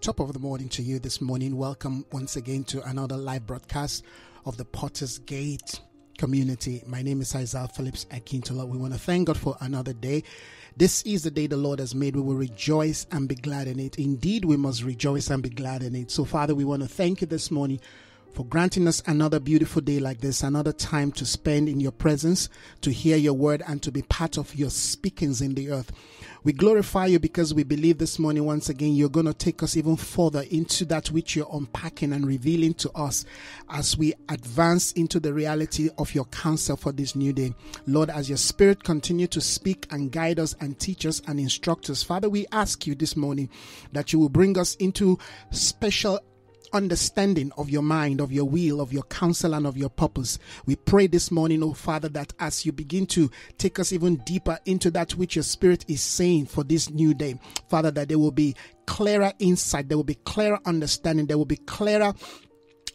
Top of the morning to you this morning. Welcome once again to another live broadcast of the PortalsGate community. My name is Isaiah Phillips Akintola. We want to thank God for another day. This is the day the Lord has made. We will rejoice and be glad in it. Indeed, we must rejoice and be glad in it. So, Father, we want to thank you this morning for granting us another beautiful day like this, another time to spend in your presence, to hear your word, and to be part of your speakings in the earth. We glorify you because we believe this morning, once again, you're going to take us even further into that which you're unpacking and revealing to us as we advance into the reality of your counsel for this new day. Lord, as your spirit continue to speak and guide us and teach us and instruct us, Father, we ask you this morning that you will bring us into special understanding of your mind, of your will, of your counsel, and of your purpose. We pray this morning, oh Father, that as you begin to take us even deeper into that which your spirit is saying for this new day, Father, that there will be clearer insight, there will be clearer understanding, there will be clearer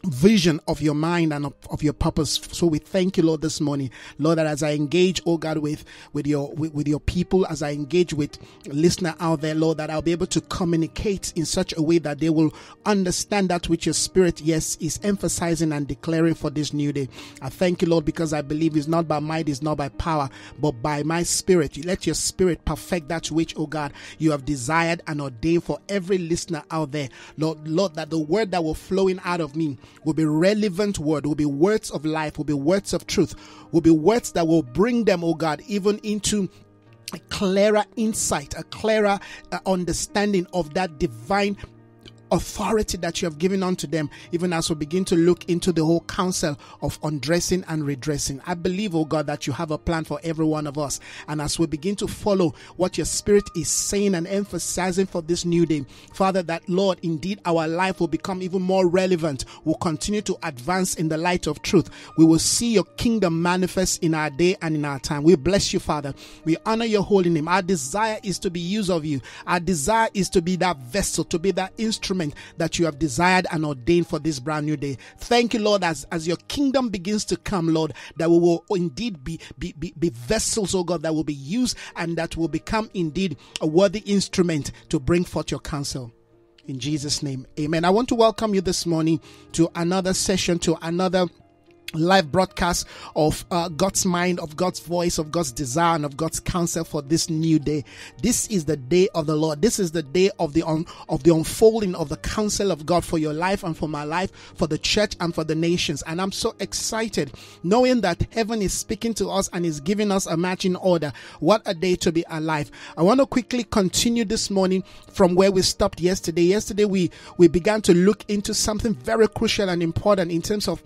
vision of your mind and of your purpose. So we thank you, Lord, this morning, Lord, that as I engage, oh God, with your people, as I engage with listener out there, Lord, that I'll be able to communicate in such a way that they will understand that which your spirit, yes, is emphasizing and declaring for this new day. I thank you, Lord, because I believe it's not by might, it's not by power, but by my spirit. Let your spirit perfect that which, oh God, you have desired and ordained for every listener out there, Lord, that the word that will flowing out of me will be relevant word, will be words of life, will be words of truth, will be words that will bring them, oh God, even into a clearer insight, a clearer understanding of that divine authority that you have given unto them, even as we begin to look into the whole counsel of undressing and redressing. I believe, oh God, that you have a plan for every one of us. And as we begin to follow what your spirit is saying and emphasizing for this new day, Father, that, Lord, indeed our life will become even more relevant. We'll continue to advance in the light of truth. We will see your kingdom manifest in our day and in our time. We bless you, Father. We honor your holy name. Our desire is to be used of you. Our desire is to be that vessel, to be that instrument that you have desired and ordained for this brand new day. Thank you, Lord, as your kingdom begins to come, Lord, that we will indeed be vessels, oh God, that will be used and that will become indeed a worthy instrument to bring forth your counsel. In Jesus' name, amen. I want to welcome you this morning to another session, to another live broadcast of God's mind, of God's voice, of God's desire, and of God's counsel for this new day. This is the day of the Lord. This is the day of the unfolding of the counsel of God for your life and for my life, for the church and for the nations. And I'm so excited knowing that heaven is speaking to us and is giving us a marching order. What a day to be alive. I want to quickly continue this morning from where we stopped yesterday. Yesterday we began to look into something very crucial and important in terms of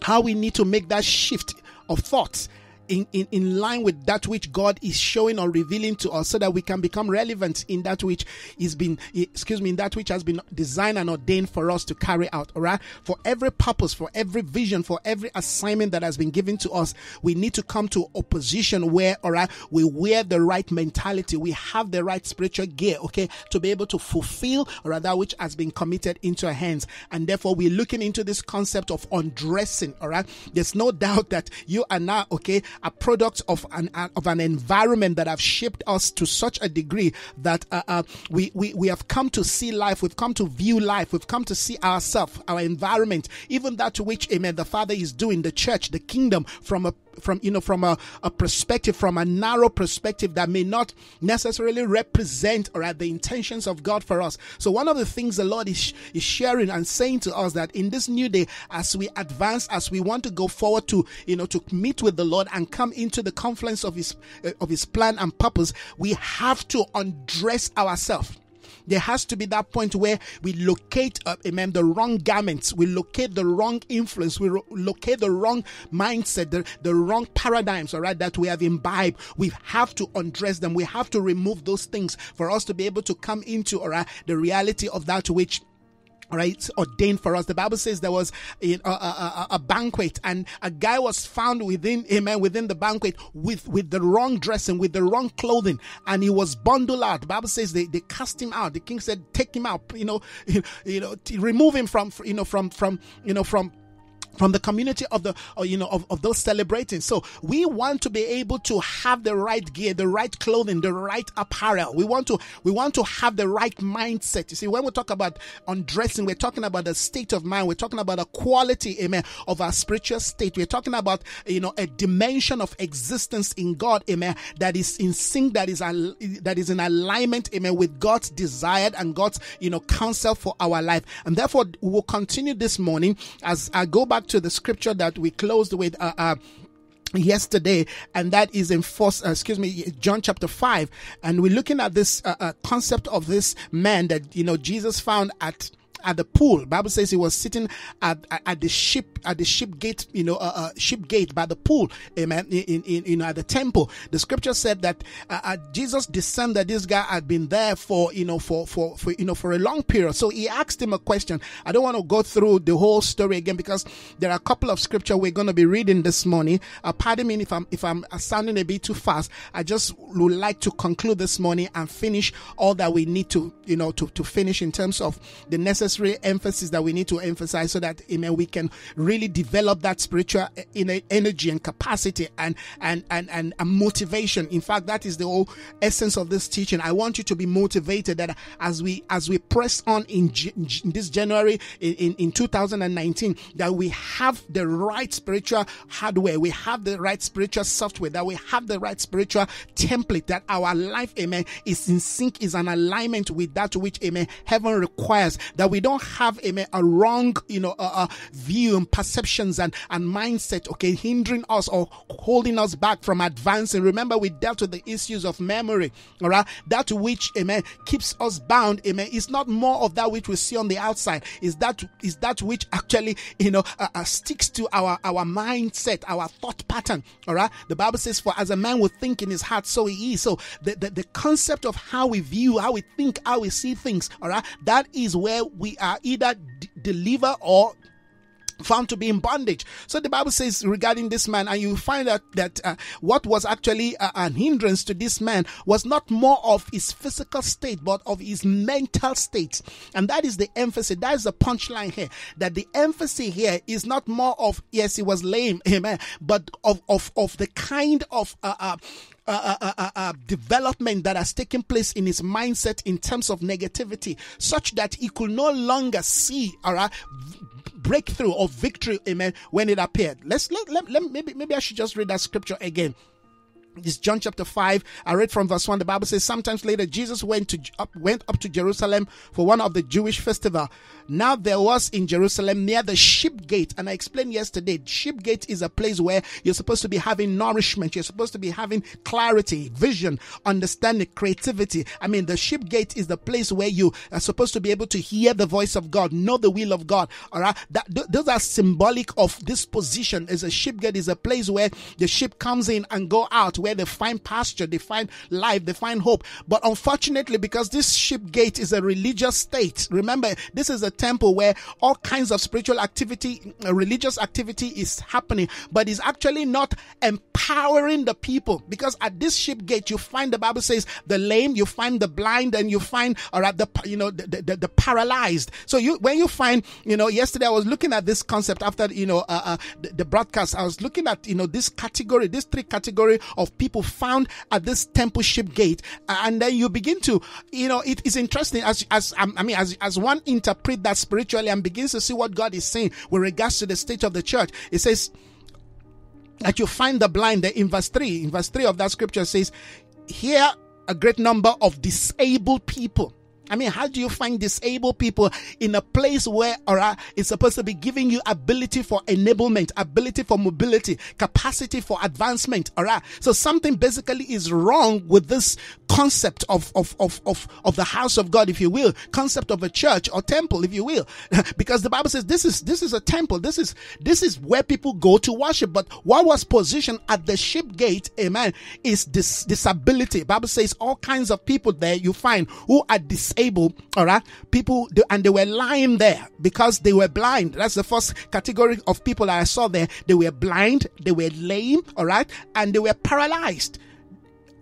how we need to make that shift of thoughts in line with that which God is showing or revealing to us, so that we can become relevant in that which is been, in that which has been designed and ordained for us to carry out. All right, for every purpose, for every vision, for every assignment that has been given to us, we need to come to a position where, all right, we wear the right mentality, we have the right spiritual gear, okay, to be able to fulfill, all right, that which has been committed into our hands. And therefore, we're looking into this concept of undressing. All right, there's no doubt that you are now, okay, a product of an environment that have shaped us to such a degree that we have come to see life, we've come to view life, we've come to see ourselves, our environment, even that which, amen, the Father is doing, the church, the kingdom, from a perspective, from a narrow perspective that may not necessarily represent, or at the intentions of God for us. So one of the things the Lord is sharing and saying to us, that in this new day, as we advance, as we want to go forward to, you know, to meet with the Lord and come into the confluence of his plan and purpose, we have to undress ourselves. There has to be that point where we locate, amen, the wrong garments, we locate the wrong influence, we locate the wrong mindset, the wrong paradigms, all right, that we have imbibed. We have to undress them. We have to remove those things for us to be able to come into, all right, the reality of that which, all right, it's ordained for us. The Bible says there was a banquet, and a guy was found within, amen, within the banquet with the wrong dressing, with the wrong clothing, and he was bundled out. The Bible says they cast him out. The king said, "Take him out, remove him from from the community of the, of those celebrating. So we want to be able to have the right gear, the right clothing, the right apparel. We want to have the right mindset. You see, when we talk about undressing, we're talking about the state of mind. We're talking about a quality, amen, of our spiritual state. We're talking about, a dimension of existence in God, amen, that is in sync, that is in alignment, amen, with God's desire and God's, counsel for our life. And therefore, we will continue this morning as I go back to the scripture that we closed with yesterday, and that is in John chapter 5, and we're looking at this concept of this man that Jesus found at the pool. Bible says he was sitting at the ship gate, ship gate by the pool, amen, in at the temple. The scripture said that Jesus discerned that this guy had been there for a long period. So he asked him a question. I don't want to go through the whole story again because there are a couple of scripture we're going to be reading this morning. Pardon me if I'm sounding a bit too fast. I just would like to conclude this morning and finish all that we need to finish in terms of the necessary emphasis that we need to emphasize, so that, amen, we can really develop that spiritual energy and capacity and motivation. In fact, that is the whole essence of this teaching. I want you to be motivated that as we press on in this January in 2019, that we have the right spiritual hardware, we have the right spiritual software, that we have the right spiritual template, that our life, amen, is in sync, is an alignment with that which, amen, heaven requires, that we don't have a wrong, view and perceptions and mindset, okay, hindering us or holding us back from advancing. Remember, we dealt with the issues of memory, all right? That which, amen, keeps us bound, amen, is not more of that which we see on the outside. Is that which actually, sticks to our mindset, our thought pattern, all right? The Bible says, for as a man will think in his heart, so he is. So the concept of how we view, how we think, how we see things, all right? That is where we are either delivered or found to be in bondage. So the Bible says regarding this man, and you find out that what was actually an hindrance to this man was not more of his physical state, but of his mental state. And that is the emphasis. That is the punchline here. That the emphasis here is not more of, yes, he was lame, amen, but of the kind of development that has taken place in his mindset in terms of negativity, such that he could no longer see, all right, breakthrough or victory, amen, when it appeared. Maybe I should just read that scripture again. It's John chapter 5. I read from verse 1. The Bible says, sometimes later Jesus went up to Jerusalem for one of the Jewish festival. Now there was in Jerusalem near the ship gate, and I explained yesterday, ship gate is a place where you're supposed to be having nourishment, you're supposed to be having clarity, vision, understanding, creativity. I mean, the ship gate is the place where you are supposed to be able to hear the voice of God, know the will of God, all right? Those are symbolic of this position. As a ship gate is a place where the ship comes in and go out, where they find pasture, they find life, they find hope. But unfortunately, because this ship gate is a religious state, remember, this is a temple where all kinds of spiritual activity, religious activity is happening, but is actually not empowering the people. Because at this ship gate, you find, the Bible says, the lame, you find the blind, and you find, or at the paralyzed. So yesterday I was looking at this concept after the broadcast. I was looking at this category, these three category of people found at this temple ship gate, and then you begin to, it is interesting as one interprets that spiritually and begins to see what God is saying with regards to the state of the church. It says that you find the blind there in verse 3. In verse 3 of that scripture says, here a great number of disabled people. I mean, how do you find disabled people in a place where, all right, it's supposed to be giving you ability for enablement, ability for mobility, capacity for advancement, all right? So something basically is wrong with this concept of the house of God, if you will, concept of a church or temple, if you will, because the Bible says this is a temple. This is where people go to worship. But what was positioned at the ship gate, amen, is this disability. The Bible says all kinds of people there you find who are disabled. Able, all right, people, and they were lying there because they were blind. That's the first category of people that I saw there. They were blind, they were lame, all right, and they were paralyzed.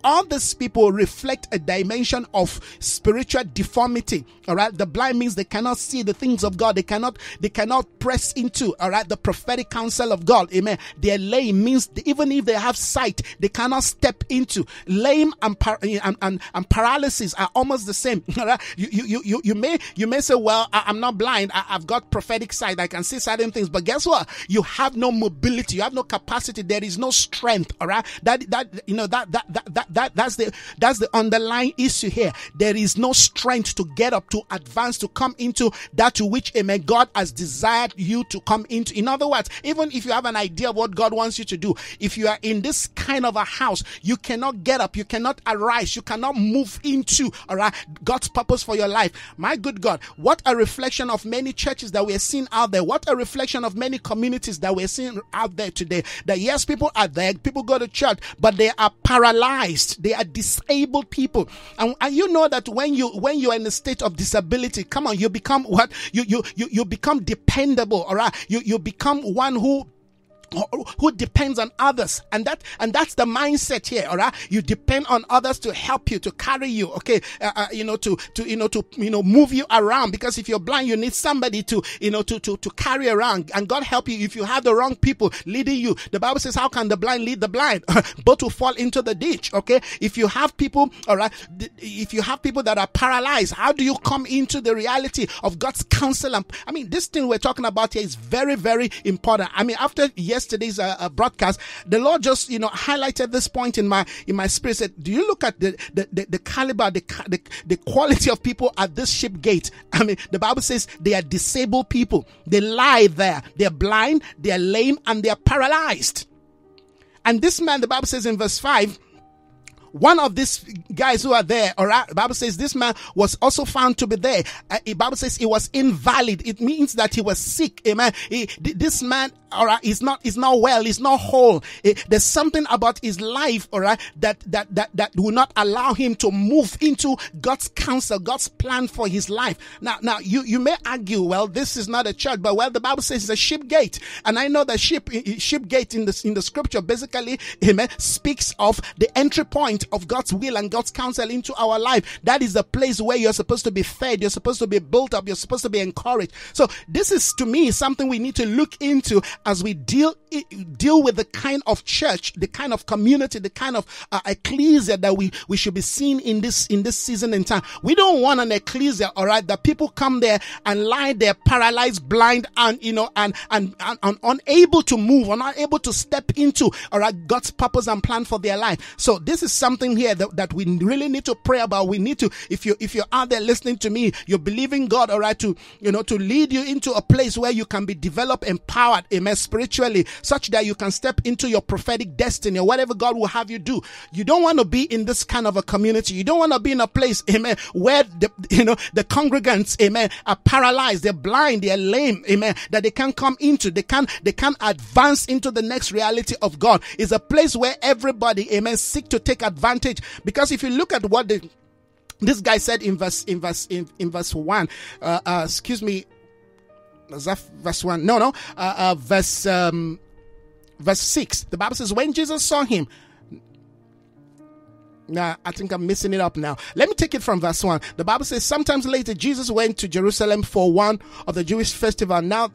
all these people reflect a dimension of spiritual deformity. All right, the blind means they cannot see the things of God. They cannot press into, all right, the prophetic counsel of God. Amen. They're lame means even if they have sight, they cannot step into. Lame and paralysis are almost the same. All right, you may say, well, I'm not blind. I've got prophetic sight. I can see certain things. But guess what? You have no mobility. You have no capacity. There is no strength. All right, that's the underlying issue here. There is no strength to get up, to advance, to come into that to which, amen, God has desired you to come into. In other words, even if you have an idea of what God wants you to do, if you are in this kind of a house, you cannot get up, you cannot arise, you cannot move into, all right, God's purpose for your life. My good God, what a reflection of many churches that we're seeing out there. What a reflection of many communities that we're seeing out there today. That yes, people are there, people go to church, but they are paralyzed, they are disabled people. And you know that when you are in a state of disability, come on, you become what? You become dependable, all right? You become one who depends on others, and that's the mindset here. All right, you depend on others to help you, to carry you, okay, to move you around, because if you're blind, you need somebody to carry around. And God help you if you have the wrong people leading you. The Bible says, how can the blind lead the blind? Both will fall into the ditch. Okay, if you have people, all right, if you have people that are paralyzed, how do you come into the reality of God's counsel? And I mean, this thing we're talking about here is very, very important. I mean, after yesterday's broadcast, the Lord just, you know, highlighted this point in my spirit. Said, do you look at the caliber, the quality of people at this ship gate? I mean, the Bible says they are disabled people. They lie there. They're blind, they're lame, and they're paralyzed. And this man, the Bible says in verse 5, one of these guys who are there, all right, the Bible says this man was also found to be there. The Bible says he was invalid. It means that he was sick. Amen. This man, all right, is not well. He's not whole. There's something about his life, all right, that will not allow him to move into God's counsel, God's plan for his life. Now you may argue, well, this is not a church, but well, the Bible says it's a ship gate, and I know that ship gate in the scripture basically, amen, speaks of the entry point of God's will and God's counsel into our life. That is the place where you're supposed to be fed, you're supposed to be built up, you're supposed to be encouraged. So this is, to me, something we need to look into as we deal with the kind of church, the kind of community, the kind of ecclesia that we should be seeing in this season and time. We don't want an ecclesia, all right, that people come there and lie there paralyzed, blind, and you know, and unable to move, unable to step into, all right, God's purpose and plan for their life. So this is something here that we really need to pray about. We need to, if you're out there listening to me, you're believing God, all right, to, you know, to lead you into a place where you can be developed, empowered, amen, spiritually, such that you can step into your prophetic destiny or whatever God will have you do. You don't want to be in this kind of a community. You don't want to be in a place, amen, where the congregants, amen, are paralyzed, they're blind, they're lame, amen, that they can't come into, they can't advance into the next reality of God. It's a place where everybody, amen, seek to take advantage. Because if you look at what this guy said in verse 1, excuse me, was that verse 1? No, verse 6. The Bible says, when Jesus saw him. Now, I think I'm messing it up now. Let me take it from verse 1. The Bible says, sometimes later, Jesus went to Jerusalem for one of the Jewish festival. Now,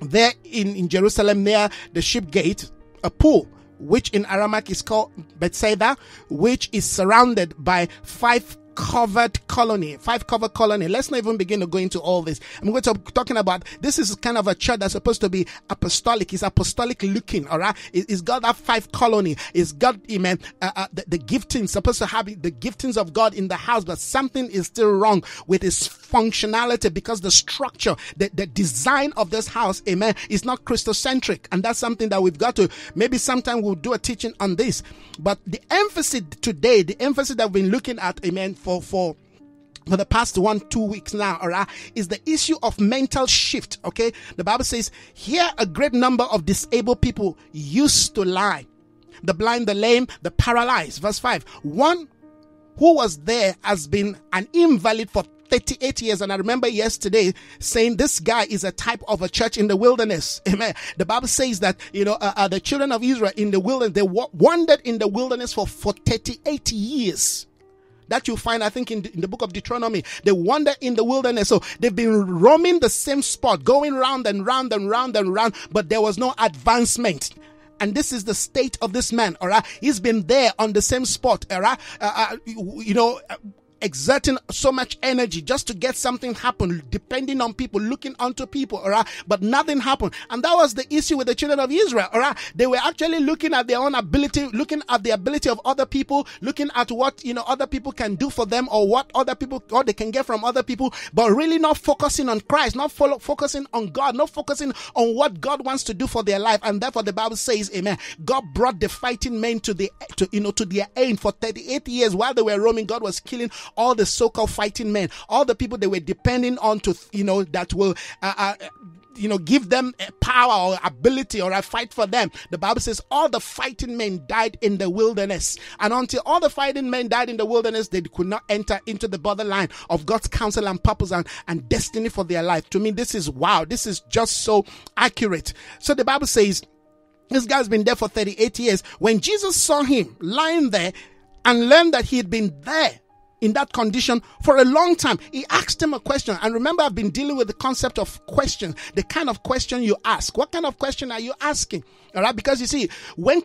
there in Jerusalem, near the ship gate, a pool, which in Aramaic is called Bethsaida, which is surrounded by five covered colony. Let's not even begin to go into all this. I'm going to be talking about, this is kind of a church that's supposed to be apostolic. It's apostolic looking, all right? It's got that five colony. It's got, amen, the giftings, supposed to have the giftings of God in the house, but something is still wrong with its functionality, because the structure, the design of this house, amen, is not Christocentric. And that's something that we've got to, maybe sometime we'll do a teaching on this. But the emphasis today, the emphasis that we've been looking at, amen, for the past 1-2 weeks now, all right, is the issue of mental shift. Okay, the Bible says here a great number of disabled people used to lie, the blind, the lame, the paralyzed. Verse 5, one who was there has been an invalid for 38 years. And I remember yesterday saying this guy is a type of a church in the wilderness. Amen. The Bible says that, you know, the children of Israel in the wilderness, they wandered in the wilderness for 38 years. That you find, I think, in the book of Deuteronomy. They wander in the wilderness. So they've been roaming the same spot, going round and round and round and round, but there was no advancement. And this is the state of this man, all right? He's been there on the same spot, all right? You know, exerting so much energy just to get something happen, depending on people, looking onto people, all right? But nothing happened. And that was the issue with the children of Israel, all right? They were actually looking at their own ability, looking at the ability of other people, looking at what, you know, other people can do for them or what other people, or they can get from other people, but really not focusing on Christ, not focusing on God, not focusing on what God wants to do for their life. And therefore the Bible says, amen, God brought the fighting men to their aim for 38 years. While they were roaming, God was killing all the so-called fighting men, all the people they were depending on to, you know, that will, you know, give them power or ability or a fight for them. The Bible says all the fighting men died in the wilderness. And until all the fighting men died in the wilderness, they could not enter into the borderline of God's counsel and purpose and destiny for their life. To me, this is wow. This is just so accurate. So the Bible says this guy's been there for 38 years. When Jesus saw him lying there and learned that he had been there in that condition for a long time, he asked him a question. And remember, I've been dealing with the concept of questions, the kind of question you ask. What kind of question are you asking? All right, because you see, when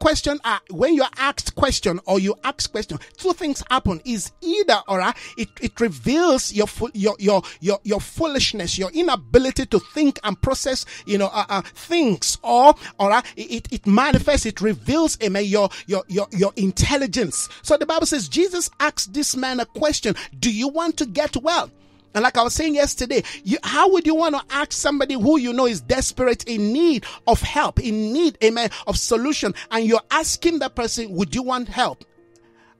you're asked question or you ask question, two things happen. Is either, all right, it reveals your foolishness, your inability to think and process, you know, things, or all right, it manifests, it reveals, amen, your intelligence. So the Bible says Jesus asked this man a question: do you want to get well? And like I was saying yesterday, how would you want to ask somebody who you know is desperate, in need of help, in need, amen, of solution, and you're asking that person, would you want help?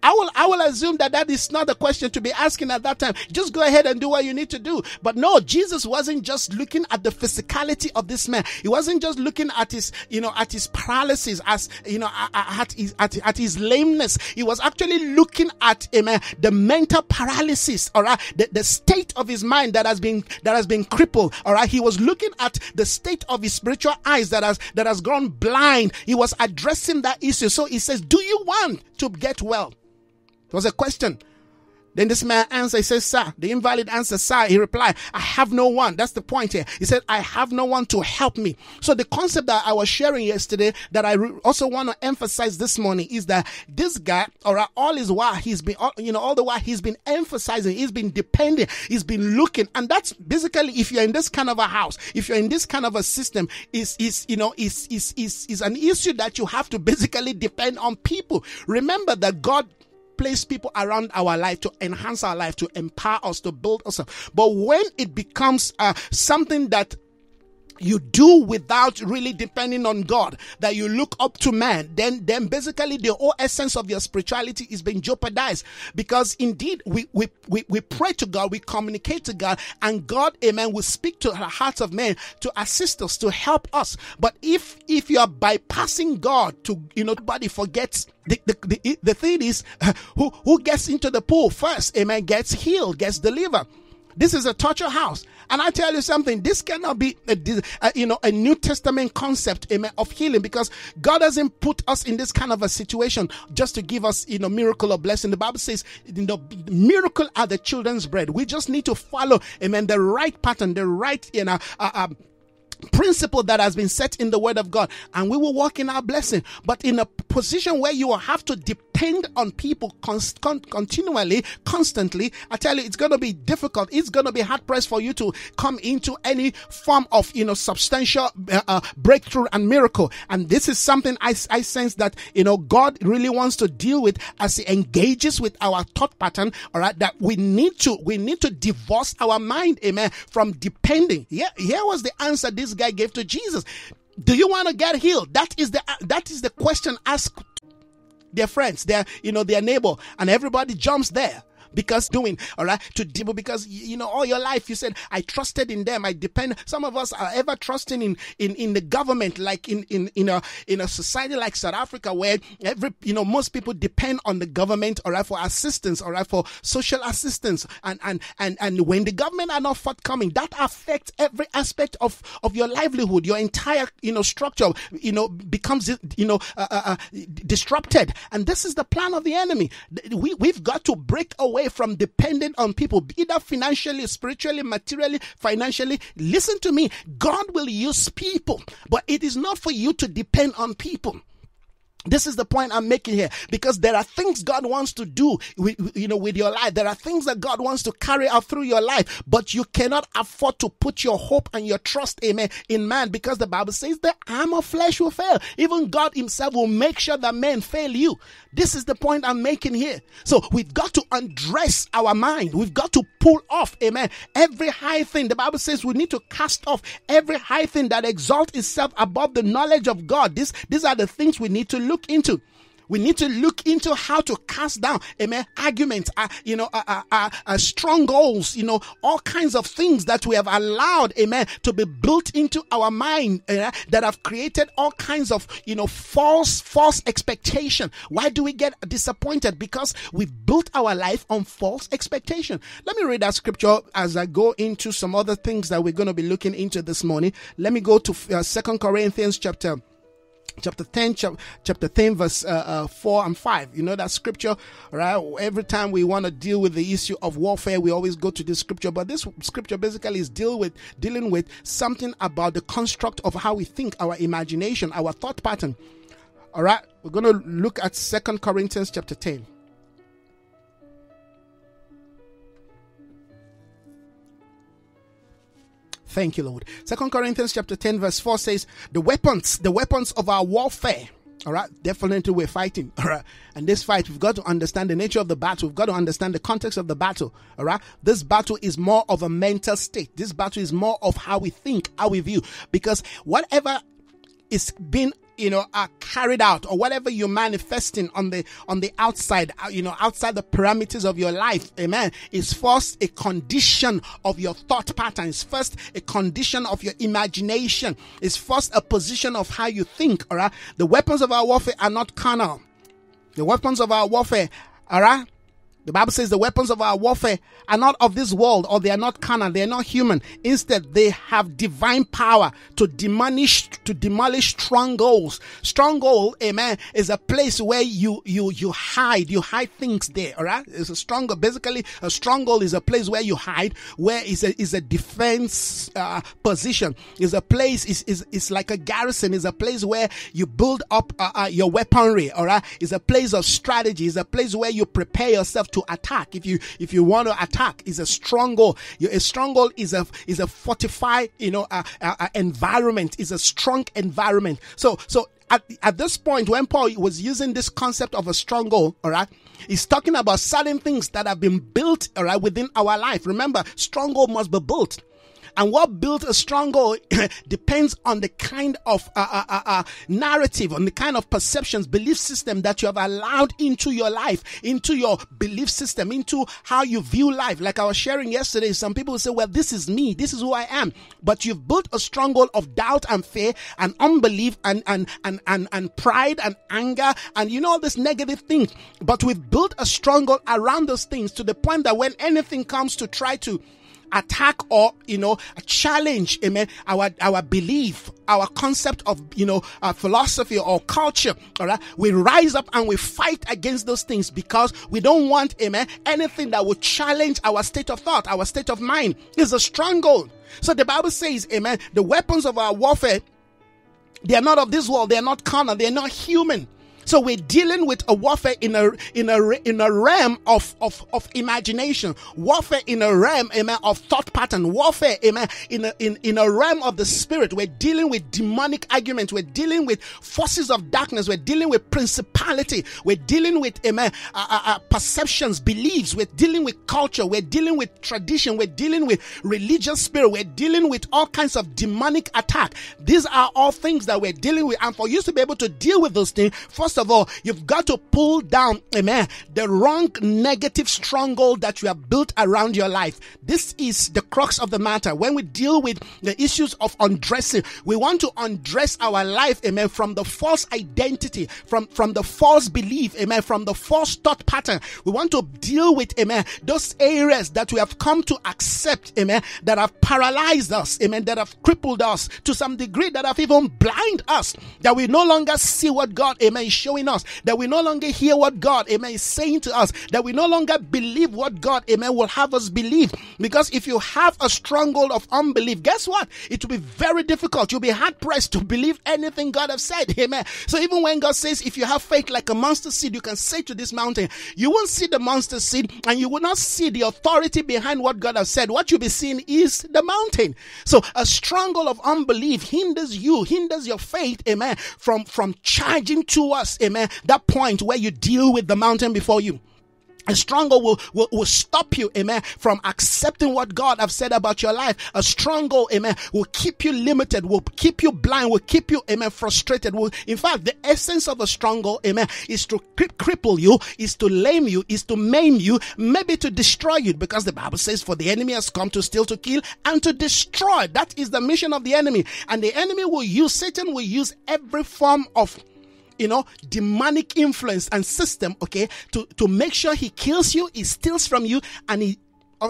I will assume that is not the question to be asking at that time. Just go ahead and do what you need to do. But no, Jesus wasn't just looking at the physicality of this man. He wasn't just looking at his, you know, at his paralysis, as you know, at his lameness. He was actually looking at, amen, the mental paralysis, all right, the state of his mind that has been crippled, all right. He was looking at the state of his spiritual eyes that has gone blind. He was addressing that issue. So he says, "Do you want to get well?" It was a question. Then this man answered, he says, "Sir," the invalid answered, "Sir," he replied, "I have no one." That's the point here. He said, "I have no one to help me." So the concept that I was sharing yesterday, that I also want to emphasize this morning, is that this guy, all his while he's been, you know, all the while he's been emphasizing, he's been depending, he's been looking. And that's basically, if you're in this kind of a house, if you're in this kind of a system, is an issue that you have to basically depend on people. Remember that God place people around our life to enhance our life, to empower us, to build us up. But when it becomes something that you do without really depending on God, that you look up to man, then basically the whole essence of your spirituality is being jeopardized. Because indeed we pray to God, we communicate to God, and God, amen, will speak to the hearts of men to assist us, to help us. But if you are bypassing God, to, you know, nobody forgets. The thing is, who gets into the pool first, amen, gets healed, gets delivered. This is a torture house. And I tell you something, this cannot be a New Testament concept, amen, of healing, because God doesn't put us in this kind of a situation just to give us, you know, miracle or blessing. The Bible says, you know, miracle are the children's bread. We just need to follow, amen, the right pattern, the right, you know, principle that has been set in the word of God, and we will walk in our blessing. But in a position where you will have to depend on people constantly, I tell you, it's going to be difficult. It's going to be hard pressed for you to come into any form of, you know, substantial breakthrough and miracle. And this is something I sense that, you know, God really wants to deal with as he engages with our thought pattern, all right, that we need to divorce our mind, amen, from depending. Yeah, here was the answer this guy gave to Jesus. Do you want to get healed? That is the question asked their friends, their neighbor, and everybody jumps there. because doing, all right, to do, because, you know, all your life you said, I trusted in them, I depend. Some of us are ever trusting in the government, like in a society like South Africa, where every, you know, most people depend on the government, all right, for assistance, all right, for social assistance, and when the government are not forthcoming, that affects every aspect of your livelihood, your entire, you know, structure, you know, becomes, you know, disrupted. And this is the plan of the enemy. We've got to break away from depending on people, either financially, spiritually, materially, financially. Listen to me, God will use people, but it is not for you to depend on people. This is the point I'm making here, because there are things God wants to do with your life. There are things that God wants to carry out through your life, but you cannot afford to put your hope and your trust, amen, in man, because the Bible says the arm of flesh will fail. Even God himself will make sure that men fail you. This is the point I'm making here. So we've got to undress our mind. We've got to pull off, amen, every high thing. The Bible says we need to cast off every high thing that exalts itself above the knowledge of God. These are the things we need to look into. We need to look into how to cast down, amen, arguments, strongholds, you know, all kinds of things that we have allowed, amen, to be built into our mind, that have created all kinds of, you know, false expectation. Why do we get disappointed? Because we've built our life on false expectation. Let me read that scripture as I go into some other things that we're going to be looking into this morning. Let me go to 2 Corinthians chapter 10 verse 4 and 5. You know that scripture, right? Every time we want to deal with the issue of warfare, we always go to this scripture, but this scripture basically is dealing with something about the construct of how we think, our imagination, our thought pattern. All right, we're going to look at 2 Corinthians chapter 10. Thank you, Lord. 2 Corinthians chapter 10 verse 4 says, the weapons of our warfare, all right, definitely we're fighting, all right, and this fight, we've got to understand the nature of the battle, we've got to understand the context of the battle, all right. This battle is more of a mental state. This battle is more of how we think, how we view, because whatever is being, you know, are carried out, or whatever you're manifesting on the outside, you know, outside the parameters of your life, amen, is first a condition of your thought pattern. It's first a condition of your imagination. It's first a position of how you think, all right? The weapons of our warfare are not carnal. The weapons of our warfare, all right? The Bible says the weapons of our warfare are not of this world, or they are not carnal, they are not human. Instead, they have divine power to demolish strongholds. Stronghold, amen, is a place where you hide things there, all right? It's a stronghold. Basically, a stronghold is a place where you hide, where is a defense position. Is a place is like a garrison. Is a place where you build up your weaponry, all right? Is a place of strategy. Is a place where you prepare yourself to attack. If you want to attack, is a stronghold. A stronghold is a fortified, you know, environment. Is a strong environment. So at this point, when Paul was using this concept of a stronghold, all right, he's talking about certain things that have been built, all right, within our life. Remember, stronghold must be built. And what built a stronghold depends on the kind of narrative, on the kind of perceptions, belief system that you have allowed into your life, into your belief system, into how you view life. Like I was sharing yesterday, some people say, well, this is me, this is who I am. But you've built a stronghold of doubt and fear and unbelief and pride and anger and, you know, all these negative things. But we've built a stronghold around those things to the point that when anything comes to try to attack or, you know, challenge, amen, our belief, our concept of, you know, philosophy or culture, all right, we rise up and we fight against those things, because we don't want, amen, anything that would challenge our state of thought, our state of mind. Is a stronghold. So the Bible says, amen, the weapons of our warfare, they are not of this world, they are not carnal, they are not human. So we're dealing with a warfare in a realm of imagination, warfare in a realm, amen, of thought pattern, warfare, amen, in a realm of the spirit. We're dealing with demonic arguments. We're dealing with forces of darkness. We're dealing with principality. We're dealing with, amen, perceptions, beliefs. We're dealing with culture. We're dealing with tradition. We're dealing with religious spirit. We're dealing with all kinds of demonic attack. These are all things that we're dealing with. And for you to be able to deal with those things, first first of all, you've got to pull down, amen, the wrong negative stronghold that you have built around your life. This is the crux of the matter. When we deal with the issues of undressing, we want to undress our life, amen, from the false identity, from the false belief, amen, from the false thought pattern. We want to deal with, amen, those areas that we have come to accept, amen, that have paralyzed us, amen, that have crippled us to some degree, that have even blinded us, that we no longer see what God, amen, is showing us, that we no longer hear what God, amen, is saying to us, that we no longer believe what God, amen, will have us believe. Because if you have a stronghold of unbelief, guess what? It will be very difficult. You'll be hard-pressed to believe anything God has said, amen. So even when God says, if you have faith like a mustard seed, you can say to this mountain, you won't see the mustard seed and you will not see the authority behind what God has said. What you'll be seeing is the mountain. So a stronghold of unbelief hinders your faith, amen, from charging to us, amen, that point where you deal with the mountain before you. A stronghold will stop you, amen, from accepting what God have said about your life. A stronghold, amen, will keep you limited, will keep you blind, will keep you, amen, frustrated. In fact, the essence of a stronghold, amen, is to cripple you, is to lame you, is to maim you, maybe to destroy you. Because the Bible says, for the enemy has come to steal, to kill, and to destroy. That is the mission of the enemy. And the enemy will use, Satan will use every form of, you know, demonic influence and system, okay, to make sure he kills you, he steals from you, and he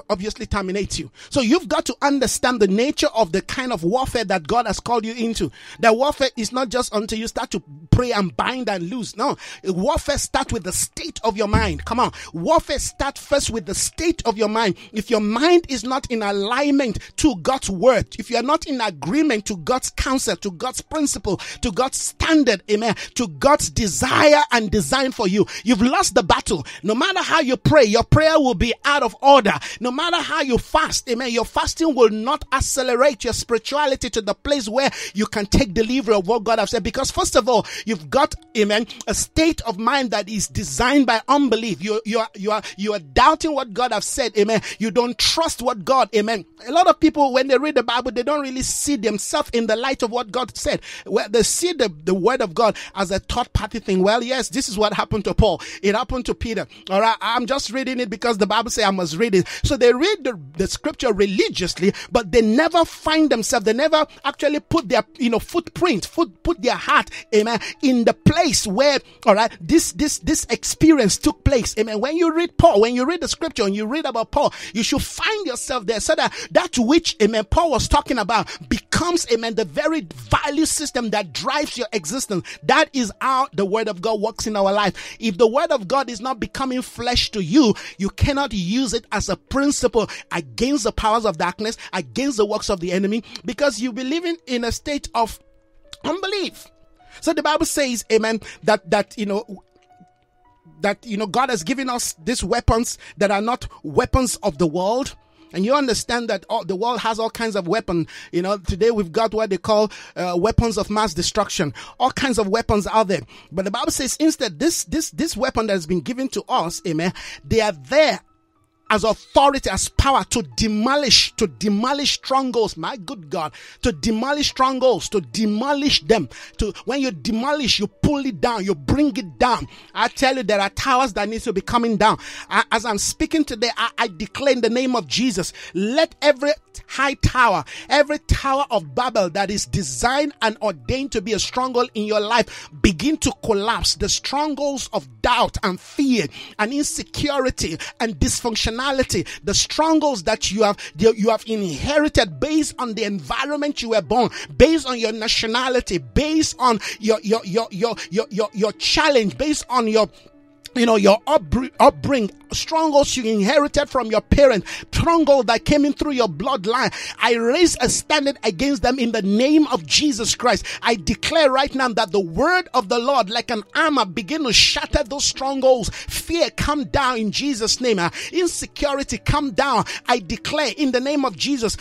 obviously terminates you. So you've got to understand the nature of the kind of warfare that God has called you into. That warfare is not just until you start to pray and bind and loose. No, warfare starts with the state of your mind. Come on, warfare starts first with the state of your mind. If your mind is not in alignment to God's word, if you are not in agreement to God's counsel, to God's principle, to God's standard, amen, to God's desire and design for you, you've lost the battle. No matter how you pray, your prayer will be out of order. No matter how you fast, amen, your fasting will not accelerate your spirituality to the place where you can take delivery of what God has said. Because first of all, you've got, amen, a state of mind that is designed by unbelief. You are doubting what God has said, amen. You don't trust what God, amen. A lot of people, when they read the Bible, they don't really see themselves in the light of what God said. Well, they see the word of God as a third-party thing. Well, yes, this is what happened to Paul. It happened to Peter. All right, I'm just reading it because the Bible says I must read it. So they read the scripture religiously, but they never find themselves. They never actually put their, you know, put their heart, amen, in the place where, all right, this experience took place, amen. When you read Paul, when you read the scripture and you read about Paul, you should find yourself there, so that which, amen, Paul was talking about becomes, amen, the very value system that drives your existence. That is how the word of God works in our life. If the word of God is not becoming flesh to you, you cannot use it as a principle against the powers of darkness, against the works of the enemy, because you be living in a state of unbelief. So the Bible says, amen, that God has given us these weapons that are not weapons of the world. And you understand that the world has all kinds of weapons. You know, today we've got what they call weapons of mass destruction. All kinds of weapons out there. But the Bible says instead, this weapon that has been given to us, amen, they are there as authority, as power to demolish strongholds. My good God, to demolish strongholds, to demolish them. When you demolish, you pull it down, you bring it down. I tell you, there are towers that need to be coming down. As I'm speaking today, I declare in the name of Jesus, let every high tower, every tower of Babel that is designed and ordained to be a stronghold in your life begin to collapse. The strongholds of doubt and fear and insecurity and dysfunctionality, the strongholds that you have inherited based on the environment you were born, based on your nationality, based on your challenge, based on your, you know, your upbringing, strongholds you inherited from your parents, stronghold that came in through your bloodline. I raise a standard against them in the name of Jesus Christ. I declare right now that the word of the Lord, like an armor, begin to shatter those strongholds. Fear, come down in Jesus' name. Insecurity, come down. I declare in the name of Jesus,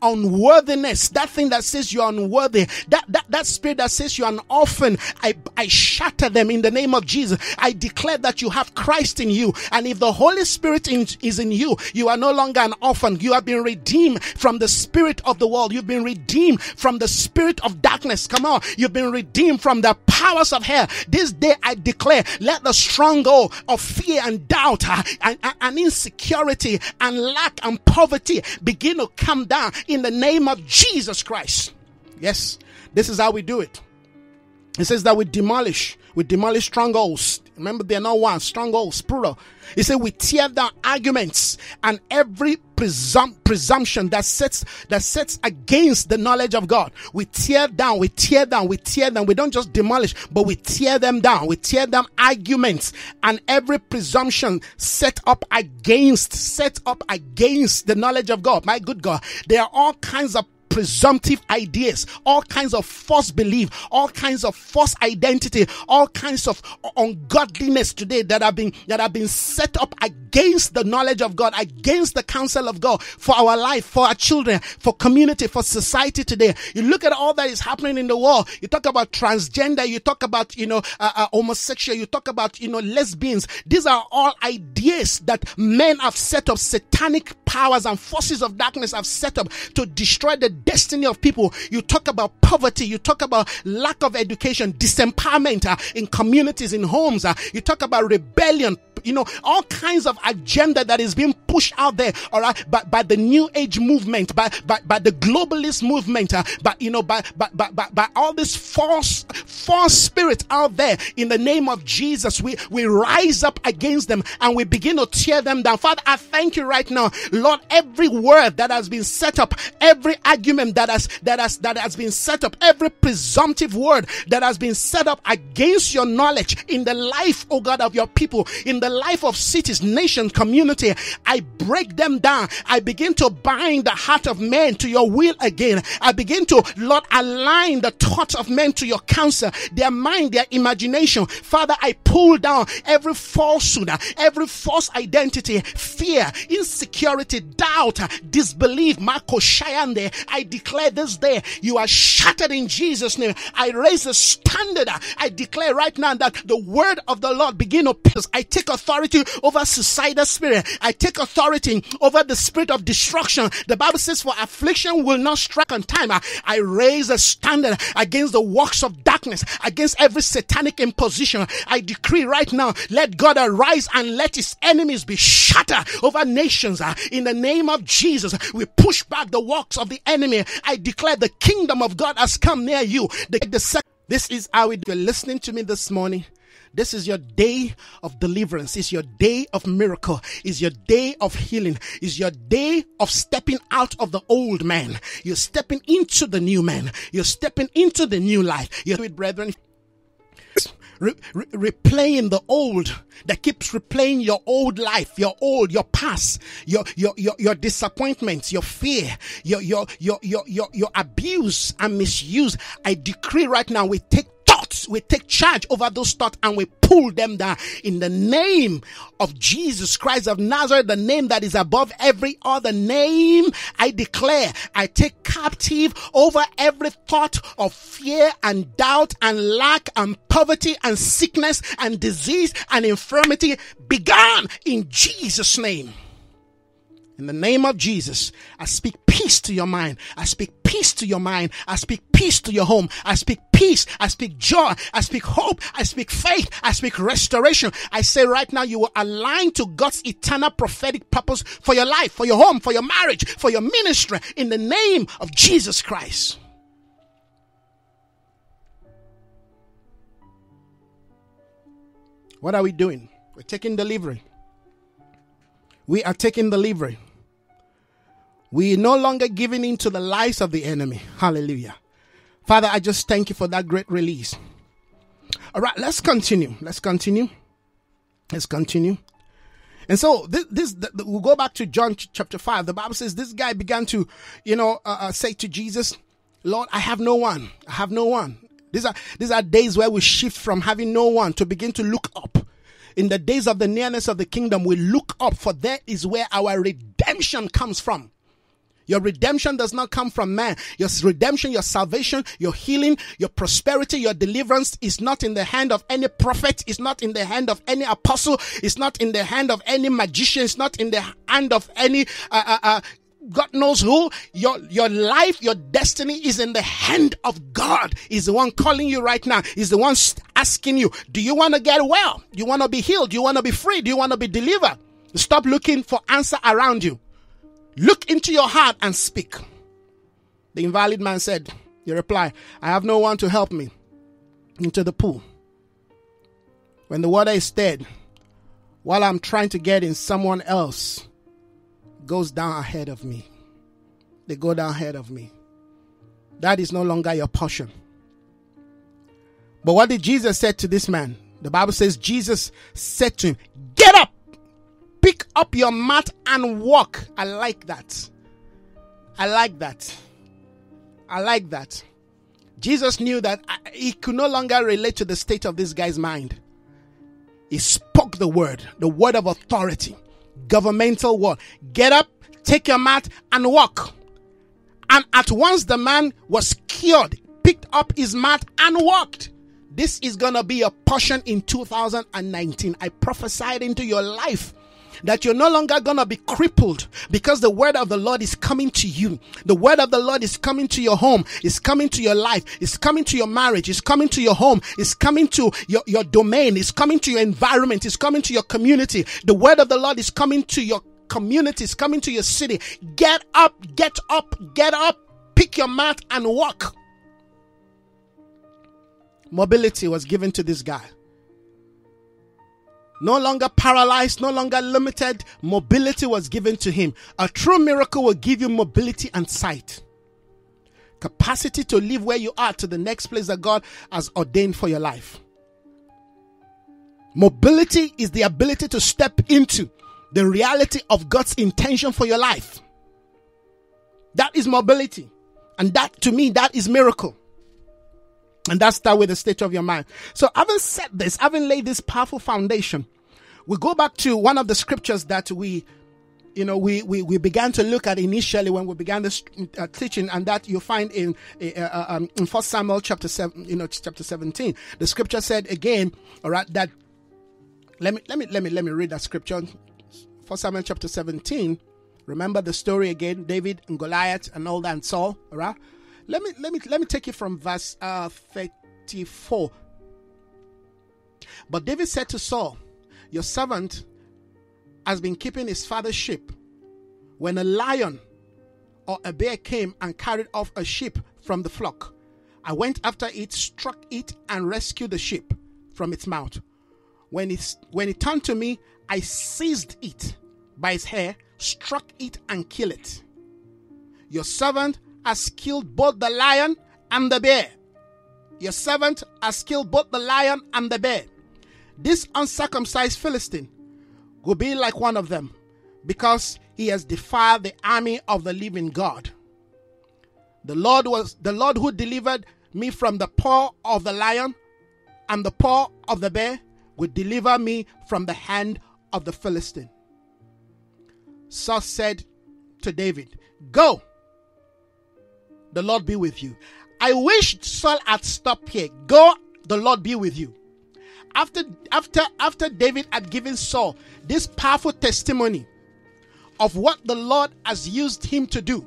unworthiness, that thing that says you're unworthy, that spirit that says you're an orphan, I shatter them in the name of Jesus. I declare that that you have Christ in you. And if the Holy Spirit is in you, you are no longer an orphan. You have been redeemed from the spirit of the world. You've been redeemed from the spirit of darkness. Come on. You've been redeemed from the powers of hell. This day I declare, let the stronghold of fear and doubt and insecurity and lack and poverty begin to come down in the name of Jesus Christ. Yes, this is how we do it. It says that we demolish strongholds. Remember, they're not one, strongholds, plural. It says we tear down arguments and every presumption that sets against the knowledge of God. We tear down. We don't just demolish, but we tear them down. We tear down arguments and every presumption set up against the knowledge of God. My good God, there are all kinds of presumptive ideas, all kinds of false belief, all kinds of false identity, all kinds of ungodliness today that have been set up against the knowledge of God, against the counsel of God for our life, for our children, for community, for society today. You look at all that is happening in the world. You talk about transgender, you talk about homosexual, you talk about lesbians. These are all ideas that men have set up, satanic powers and forces of darkness have set up to destroy the destiny of people. You talk about poverty, you talk about lack of education, disempowerment in communities, in homes, you talk about rebellion, all kinds of agenda that is being pushed out there, all right, by the new age movement, by the globalist movement, by all this false spirit out there. In the name of Jesus, we rise up against them and we begin to tear them down. Father, I thank you right now, Lord. Every word that has been set up, every argument that has been set up, every presumptive word that has been set up against your knowledge in the life, oh God, of your people, in the life of cities, nations, community, I break them down. I begin to bind the heart of man to your will again. I begin to, Lord, align the thoughts of men to your counsel, their mind, their imagination. Father, I pull down every falsehood, every false identity, fear, insecurity, doubt, disbelief. Marco Shayande, I declare this day, you are shattered in Jesus' name. I raise the standard. I declare right now that the word of the Lord begin to pierce. I take authority over suicidal spirit. I take authority over the spirit of destruction. The Bible says, for affliction will not strike on time. I raise a standard against the works of darkness, against every satanic imposition. I decree right now, let God arise and let his enemies be shattered over nations. In the name of Jesus, we push back the works of the enemy. I declare the kingdom of God has come near you. This is how you're listening to me this morning. This is your day of deliverance. It's your day of miracle. It's your day of healing. It's your day of stepping out of the old man. You're stepping into the new man. You're stepping into the new life. You do it, brethren. Replaying the old, that keeps replaying your old life, your past, your disappointments, your fear, your abuse and misuse. I decree right now, we take charge over those thoughts and we pull them down in the name of Jesus Christ of Nazareth, the name that is above every other name. I declare, I take captive over every thought of fear and doubt and lack and poverty and sickness and disease and infirmity. Be gone in Jesus' name. In the name of Jesus, I speak peace to your mind. I speak peace to your mind. I speak peace to your home. I speak peace. I speak joy. I speak hope. I speak faith. I speak restoration. I say right now, you will align to God's eternal prophetic purpose for your life, for your home, for your marriage, for your ministry, in the name of Jesus Christ. What are we doing? We're taking delivery. We are taking delivery. We are no longer giving in to the lies of the enemy. Hallelujah. Father, I just thank you for that great release. All right, let's continue. And so we'll go back to John chapter 5. The Bible says this guy began to, say to Jesus, Lord, I have no one. These are days where we shift from having no one to begin to look up. In the days of the nearness of the kingdom, we look up, for that is where our redemption comes from. Your redemption does not come from man. Your redemption, your salvation, your healing, your prosperity, your deliverance is not in the hand of any prophet. It's not in the hand of any apostle. It's not in the hand of any magician. It's not in the hand of any God knows who. Your life, your destiny is in the hand of God. He's the one calling you right now. He's the one asking you, do you want to get well? Do you want to be healed? Do you want to be free? Do you want to be delivered? Stop looking for answer around you. Look into your heart and speak. The invalid man said, he replied, I have no one to help me into the pool when the water is stirred. While I'm trying to get in, someone else goes down ahead of me. They go down ahead of me. That is no longer your portion. But what did Jesus say to this man? The Bible says Jesus said to him, get up, pick up your mat and walk. I like that. I like that. I like that. Jesus knew that he could no longer relate to the state of this guy's mind. He spoke the word of authority. Governmental word. Get up, take your mat and walk. And at once the man was cured, picked up his mat and walked. This is going to be a portion in 2019. I prophesied into your life that you're no longer going to be crippled, because the word of the Lord is coming to you. The word of the Lord is coming to your home. It's coming to your life. It's coming to your marriage. It's coming to your home. It's coming to your domain. It's coming to your environment. It's coming to your community. The word of the Lord is coming to your community. It's coming to your city. Get up, get up, get up. Pick your mat and walk. Mobility was given to this guy. No longer paralyzed, no longer limited. Mobility was given to him. A true miracle will give you mobility and sight. Capacity to live where you are to the next place that God has ordained for your life. Mobility is the ability to step into the reality of God's intention for your life. That is mobility. And that, to me, that is miracle. And that's start with the state of your mind. So having said this, having laid this powerful foundation, we go back to one of the scriptures that we began to look at initially when we began this teaching, and that you find in 1 Samuel chapter 7, chapter 17. The scripture said again, all right, that let me read that scripture. 1 Samuel chapter 17. Remember the story again, David and Goliath and all that and Saul, all right? Let me take it from verse 34. But David said to Saul, your servant has been keeping his father's sheep. When a lion or a bear came and carried off a sheep from the flock, I went after it, struck it, and rescued the sheep from its mouth. When it turned to me, I seized it by its hair, struck it, and killed it. Your servant has killed both the lion and the bear. Your servant has killed both the lion and the bear. This uncircumcised Philistine will be like one of them, because he has defiled the army of the living God. The Lord who delivered me from the paw of the lion and the paw of the bear will deliver me from the hand of the Philistine. Saul said to David, go. The Lord be with you. I wish Saul had stopped here. Go, the Lord be with you. After David had given Saul this powerful testimony of what the Lord has used him to do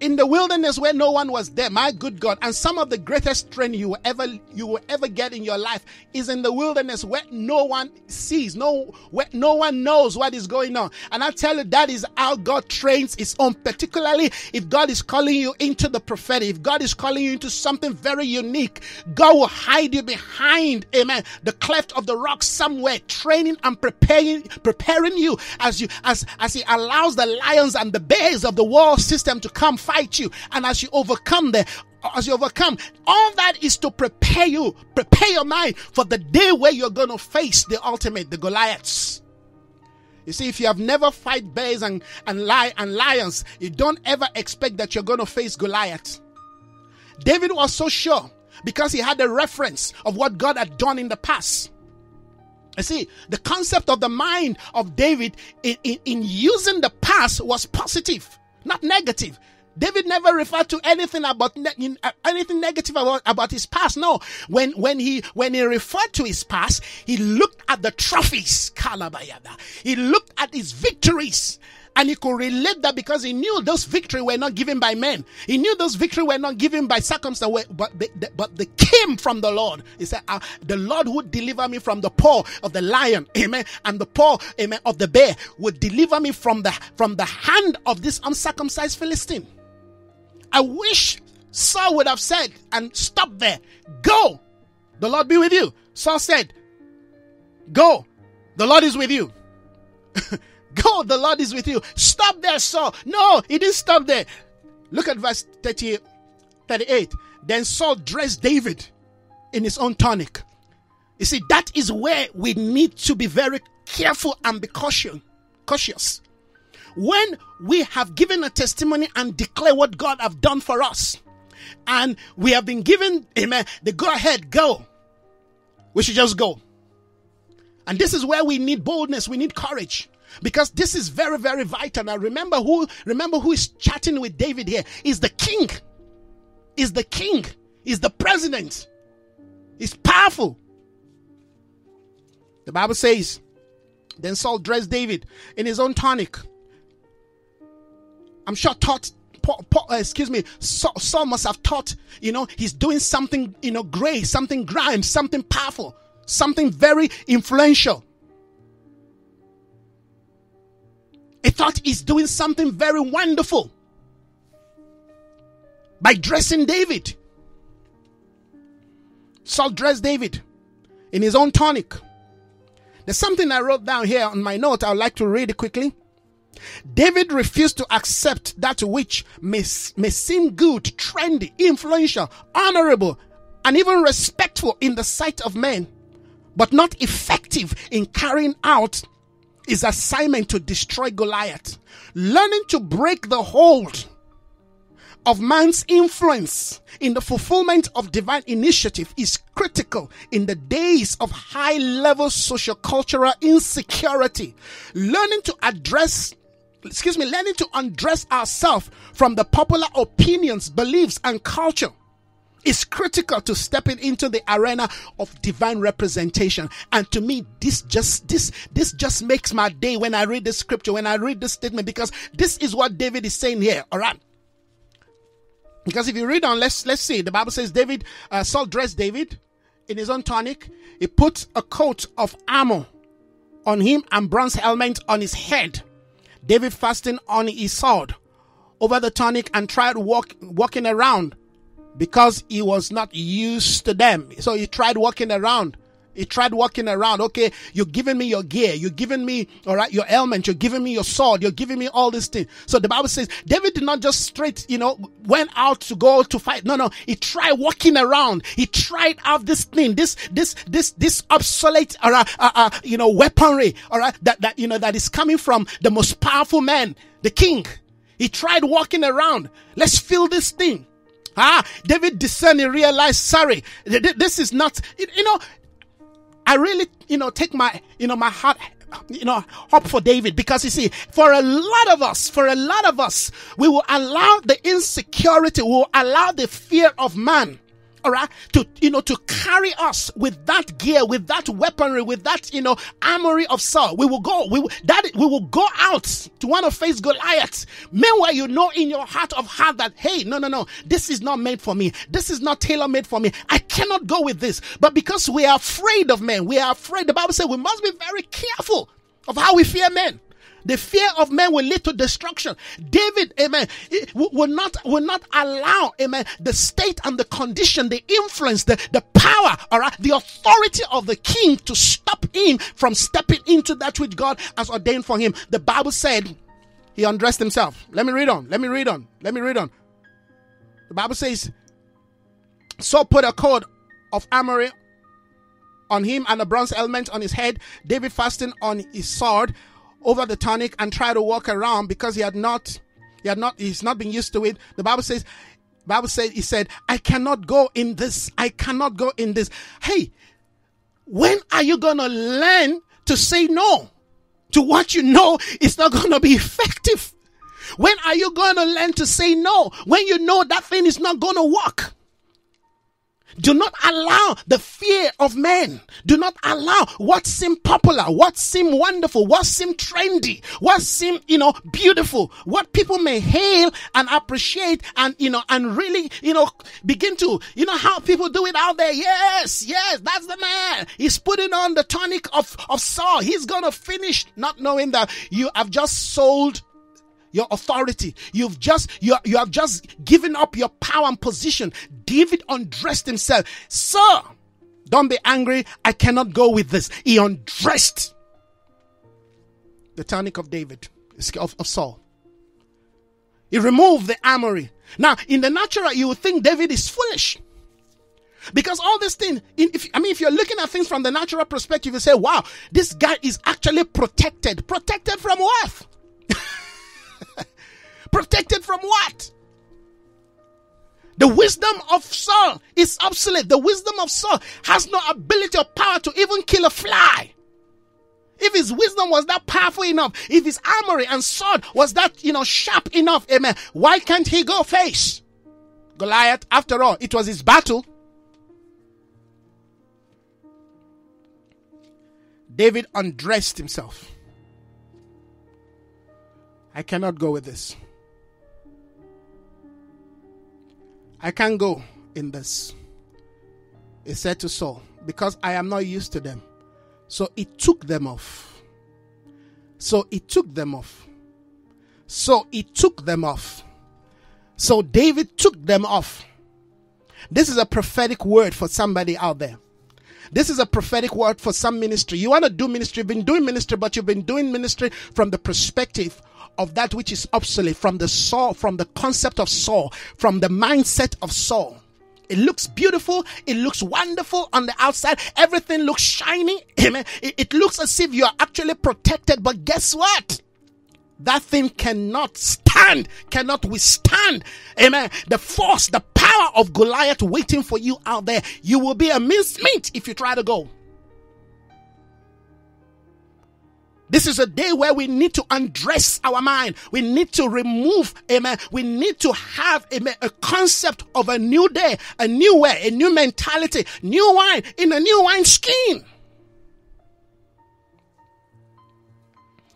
in the wilderness where no one was there, my good God, and some of the greatest training you will ever get in your life is in the wilderness where no one sees, where no one knows what is going on. And I tell you, that is how God trains his own, particularly if God is calling you into the prophetic, if God is calling you into something very unique. God will hide you behind, amen, the cleft of the rock somewhere, training and preparing you as he allows the lions and the bears of the world system to come fight you. And as you overcome, all that is to prepare your mind for the day where you're going to face the Goliaths. You see, if you have never fight bears and lions, you don't ever expect that you're going to face Goliath. David was so sure because he had a reference of what God had done in the past. You see, the concept of the mind of David in using the past was positive. not negative. David never referred to anything about anything negative about his past. No, when he referred to his past, he looked at the trophies, Kalabayada. He looked at his victories. And he could relate that because he knew those victories were not given by men. He knew those victories were not given by circumstance, but they came from the Lord. He said, the Lord would deliver me from the paw of the lion, amen, and the paw, amen, of the bear, would deliver me from the hand of this uncircumcised Philistine. I wish Saul would have said, and stop there. Go, the Lord be with you. Saul said, go, the Lord is with you. Go, the Lord is with you. Stop there, Saul. No, he didn't stop there. Look at verse 38. Then Saul dressed David in his own tunic. You see, that is where we need to be very careful and be cautious. When we have given a testimony and declare what God have done for us, and we have been given, amen, the go ahead, go. We should just go. And this is where we need boldness. We need courage. Because this is very, very vital. Now remember who is chatting with David here. Is the king. Is the king. Is the president. He's powerful. The Bible says, then Saul dressed David in his own tunic. I'm sure Saul must have thought, he's doing something, great, something grand, something powerful, something very influential. He thought he's doing something very wonderful by dressing David. Saul dressed David in his own tunic. There's something I wrote down here on my note. I would like to read it quickly. David refused to accept that which may seem good, trendy, influential, honorable, and even respectful in the sight of men, but not effective in carrying out his assignment to destroy Goliath. Learning to break the hold of man's influence in the fulfillment of divine initiative is critical in the days of high-level sociocultural insecurity. Learning to undress ourselves from the popular opinions, beliefs, and culture is critical to stepping into the arena of divine representation. And to me, this just makes my day when I read this scripture, when I read this statement, because this is what David is saying here. All right. Because if you read on, let's see. The Bible says Saul dressed David in his own tunic. He put a coat of armor on him and bronze helmet on his head. David fastened on his sword over the tunic and tried walking around, because he was not used to them. So he tried walking around. Okay, you're giving me your gear. You're giving me, all right, your helmet. You're giving me your sword. You're giving me all these things. So the Bible says David did not just straight, went out to go to fight. No. He tried walking around. He tried out this thing, this obsolete, weaponry, all right, that is coming from the most powerful man, the king. He tried walking around. Let's feel this thing. David discerned and realized, sorry, this is not, I really, take my heart, up for David, because you see, for a lot of us, we will allow the insecurity, we will allow the fear of man, all right, to carry us with that gear, with that weaponry, with that, armory of Saul. We will go out to want to face Goliath. Meanwhile, in your heart of heart that, hey, no, this is not made for me. This is not tailor-made for me. I cannot go with this. But because we are afraid of men, we are afraid. The Bible says we must be very careful of how we fear men. The fear of men will lead to destruction. David, amen, will not allow, amen, the state and the condition, the influence, the power, all right, the authority of the king to stop him from stepping into that which God has ordained for him. The Bible said he undressed himself. Let me read on. The Bible says, Saul put a coat of armor on him and a bronze helmet on his head. David fastened on his sword over the tunic and try to walk around, because he's not been used to it. The Bible says, he said, I cannot go in this. Hey, when are you going to learn to say no to what you know is not going to be effective? When are you going to learn to say no? When you know that thing is not going to work. Do not allow the fear of men. Do not allow what seems popular, what seems wonderful, what seems trendy, what seems, beautiful, what people may hail and appreciate and, and really, begin to, how people do it out there. Yes, that's the man. He's putting on the tonic of Saul. He's going to finish, not knowing that you have just sold your authority. You have just given up your power and position. David undressed himself. Sir, don't be angry. I cannot go with this. He undressed the tunic of David, of Saul. He removed the armory. Now, in the natural, you would think David is foolish. Because all this thing, if you're looking at things from the natural perspective, you say, wow, this guy is actually protected. Protected from what? Protected from what? The wisdom of Saul is obsolete. The wisdom of Saul has no ability or power to even kill a fly. If his wisdom was that powerful enough, if his armory and sword was that, sharp enough, amen, why can't he go face Goliath? After all, it was his battle. David undressed himself. I cannot go with this. I can't go in this. He said to Saul, because I am not used to them. So he took them off. So David took them off. This is a prophetic word for somebody out there. This is a prophetic word for some ministry. You want to do ministry, you've been doing ministry, but you've been doing ministry from the perspective of that which is obsolete, from the concept of Saul, from the mindset of Saul. It looks beautiful, it looks wonderful on the outside, everything looks shiny, amen. It looks as if you are actually protected, but guess what? That thing cannot stand, cannot withstand, amen, the force, the power of Goliath waiting for you out there. You will be a mincemeat if you try to go. This is a day where we need to undress our mind. We need to remove, amen. We need to have, amen, a concept of a new day, a new way, a new mentality, new wine in a new wine skin.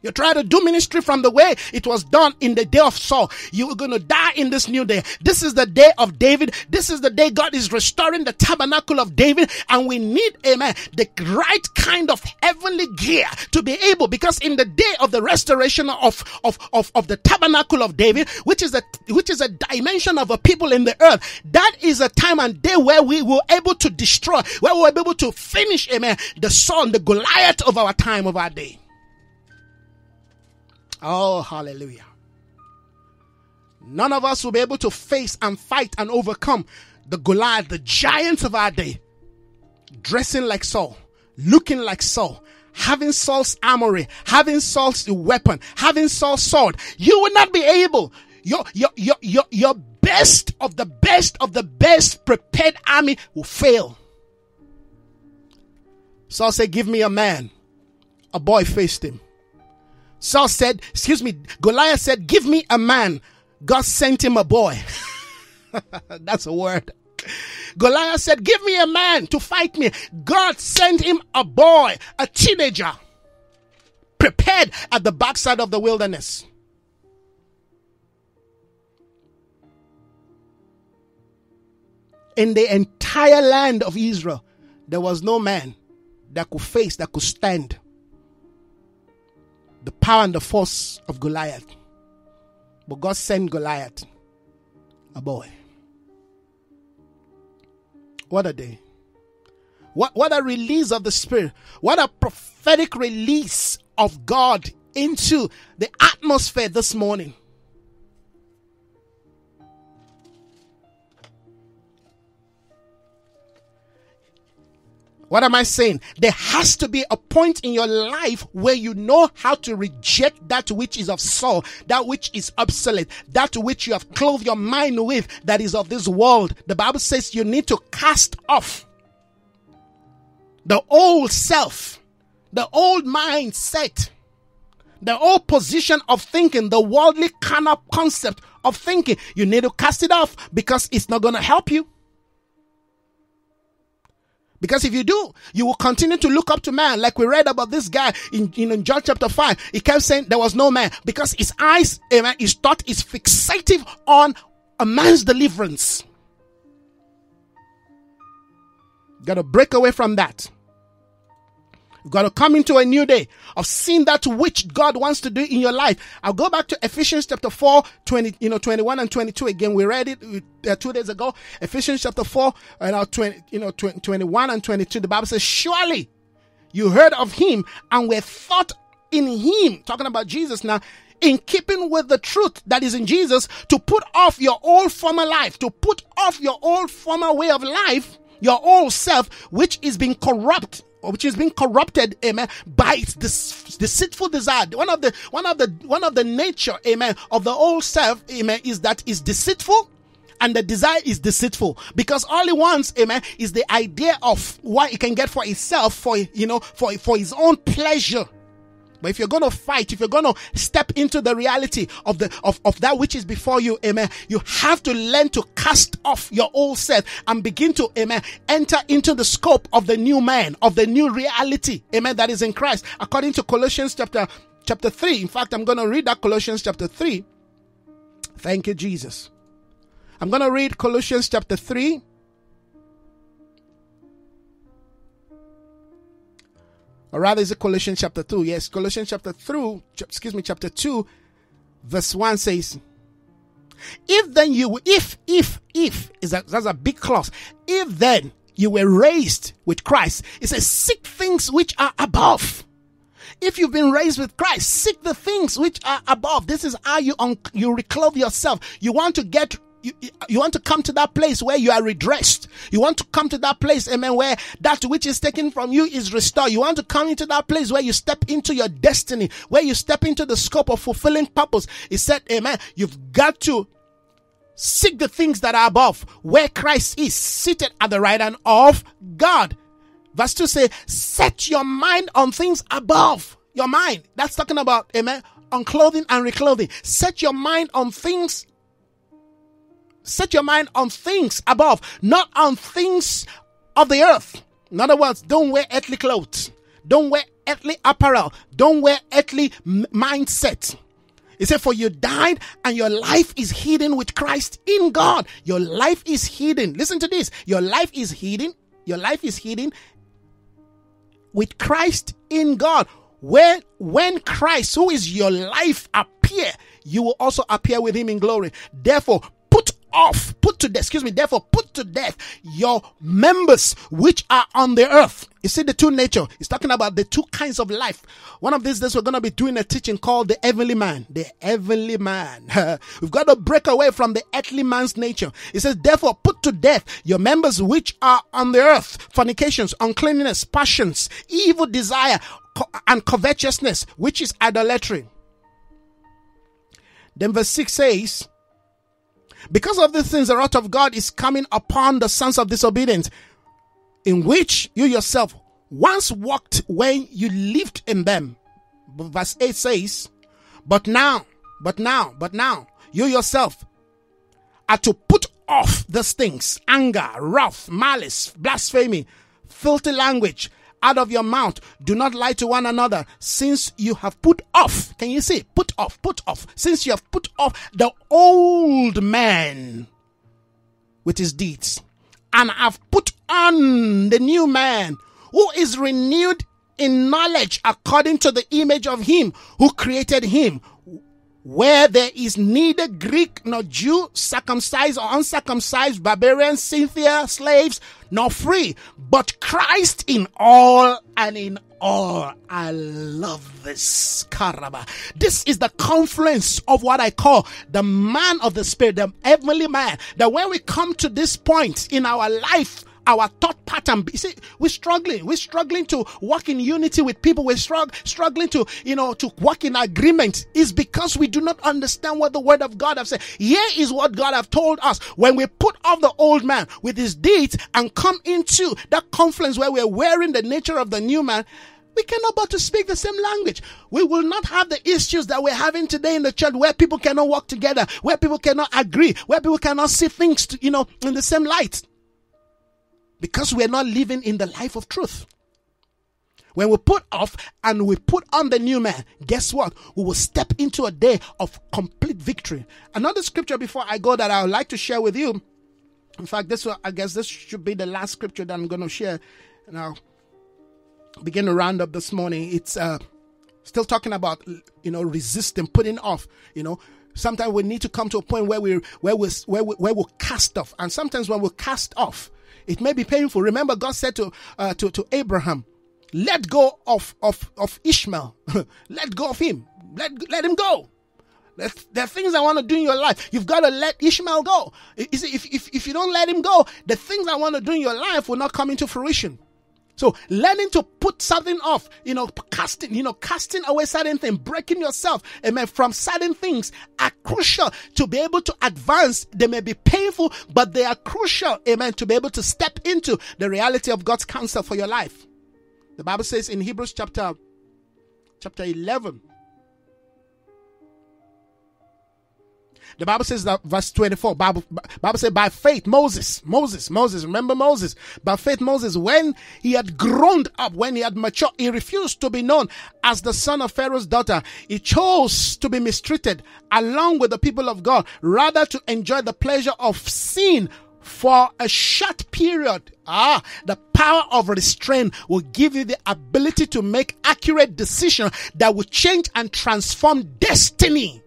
You try to do ministry from the way it was done in the day of Saul. You are going to die in this new day. This is the day of David. This is the day God is restoring the tabernacle of David. And we need, amen, the right kind of heavenly gear to be able. Because in the day of the restoration of the tabernacle of David, which is a dimension of a people in the earth, that is a time and day where we were able to destroy, where we were able to finish, amen, the Saul, the Goliath of our time, of our day. Oh, hallelujah. None of us will be able to face and fight and overcome the Goliath, the giants of our day. Dressing like Saul, looking like Saul, having Saul's armory, having Saul's weapon, having Saul's sword. You will not be able. Your best of the best of the best prepared army will fail. Saul said, give me a man. A boy faced him. Saul said, Goliath said, give me a man. God sent him a boy. That's a word. Goliath said, give me a man to fight me. God sent him a boy, a teenager, prepared at the backside of the wilderness. In the entire land of Israel, there was no man that could face, that could stand the power and the force of Goliath. But God sent Goliath a boy. What a day. What a release of the Spirit. What a prophetic release of God into the atmosphere this morning. What am I saying? There has to be a point in your life where you know how to reject that which is of Saul, that which is obsolete, that which you have clothed your mind with, that is of this world. The Bible says you need to cast off the old self, the old mindset, the old position of thinking, the worldly kind of concept of thinking. You need to cast it off because it's not going to help you. Because if you do, you will continue to look up to man. Like we read about this guy in John chapter 5. He kept saying there was no man. Because his eyes, amen, his thought is fixative on a man's deliverance. Got to break away from that. Got to come into a new day of seeing that which God wants to do in your life. I'll go back to Ephesians chapter 4, 21 and 22 again. We read it 2 days ago. Ephesians chapter 4 and 21 and 22. The Bible says, "Surely you heard of him and were taught in him," talking about Jesus now, "in keeping with the truth that is in Jesus, to put off your old former life," to put off your old former way of life, your old self, which is being corrupt, which is being corrupted, amen, by its deceitful desire. One of the nature, amen, of the old self, amen, is that it's deceitful, and the desire is deceitful, because all he wants, amen, is the idea of what he can get for himself, for his own pleasure. But if you're going to fight, if you're going to step into the reality of that which is before you, amen, you have to learn to cast off your old self and begin to, amen, enter into the scope of the new man, of the new reality, amen, that is in Christ. According to Colossians chapter 3, in fact, I'm going to read that Colossians chapter 3. Thank you, Jesus. I'm going to read Colossians chapter 3. Or rather, is it Colossians chapter 2? Yes, Colossians chapter 2, chapter 2, verse 1 says, "If then you, if, that's a big clause. If then you were raised with Christ," it says, "seek things which are above." If you've been raised with Christ, seek the things which are above. This is how you reclothe yourself. You want to get, you want to come to that place where you are redressed. You want to come to that place, amen, where that which is taken from you is restored. You want to come into that place where you step into your destiny, where you step into the scope of fulfilling purpose. He said, amen, you've got to seek the things that are above, where Christ is seated at the right hand of God. Verse 2 says, "Set your mind on things above." Your mind, that's talking about, amen, on clothing and reclothing. Set your mind on things above. Set your mind on things above, not on things of the earth. In other words, don't wear earthly clothes. Don't wear earthly apparel. Don't wear earthly mindset. He said, "For you died and your life is hidden with Christ in God." Your life is hidden. Listen to this. Your life is hidden. Your life is hidden with Christ in God. When Christ, who is your life, appear, you will also appear with him in glory. Therefore, put to death your members which are on the earth. You see the two nature. It's talking about the two kinds of life. One of these days we're going to be doing a teaching called the heavenly man. The heavenly man. We've got to break away from the earthly man's nature. It says, "Therefore put to death your members which are on the earth: fornications, uncleanness, passions, evil desire, and covetousness, which is idolatry." Then verse 6 says, "Because of these things, the wrath of God is coming upon the sons of disobedience, in which you yourself once walked when you lived in them." But verse 8 says, But now, you yourself are to put off these things: anger, wrath, malice, blasphemy, filthy language out of your mouth. Do not lie to one another, since you have put off. Can you see? Put off. Since you have put off the old man with his deeds, and have put on the new man, who is renewed in knowledge according to the image of him who created him, where there is neither Greek nor Jew, circumcised or uncircumcised, barbarian, Scythian, slaves, nor free, but Christ in all and in all. I love this. Karaba. This is the confluence of what I call the man of the spirit, the heavenly man. That when we come to this point in our life, our thought pattern, you see, we're struggling to walk in unity with people. We're struggling to, to walk in agreement. It's because we do not understand what the word of God has said. Here is what God has told us. When we put off the old man with his deeds and come into that confluence where we're wearing the nature of the new man, We cannot but to speak the same language. We will not have the issues that we're having today in the church, where people cannot work together, where people cannot agree, where people cannot see things, in the same light. Because we're not living in the life of truth. When we put off and we put on the new man, guess what? We will step into a day of complete victory. Another scripture before I go that I would like to share with you. In fact, this should be the last scripture that I'm going to share. And I'll begin to round up this morning. It's still talking about, resisting, putting off. Sometimes we need to come to a point where we cast off. And sometimes when we cast off, it may be painful. Remember, God said to Abraham, let go of Ishmael. Let go of him. Let him go. There are things I want to do in your life. You've got to let Ishmael go. If you don't let him go, the things I want to do in your life will not come into fruition. So learning to put something off, casting away certain things, breaking yourself, amen, from certain things are crucial to be able to advance. They may be painful, but they are crucial, amen, to be able to step into the reality of God's counsel for your life. The Bible says in Hebrews chapter 11, the Bible says that verse 24, Bible says, by faith, Moses, remember Moses, by faith Moses, when he had grown up, when he had matured, he refused to be known as the son of Pharaoh's daughter. He chose to be mistreated along with the people of God, rather to enjoy the pleasure of sin for a short period. The power of restraint will give you the ability to make accurate decisions that will change and transform destiny.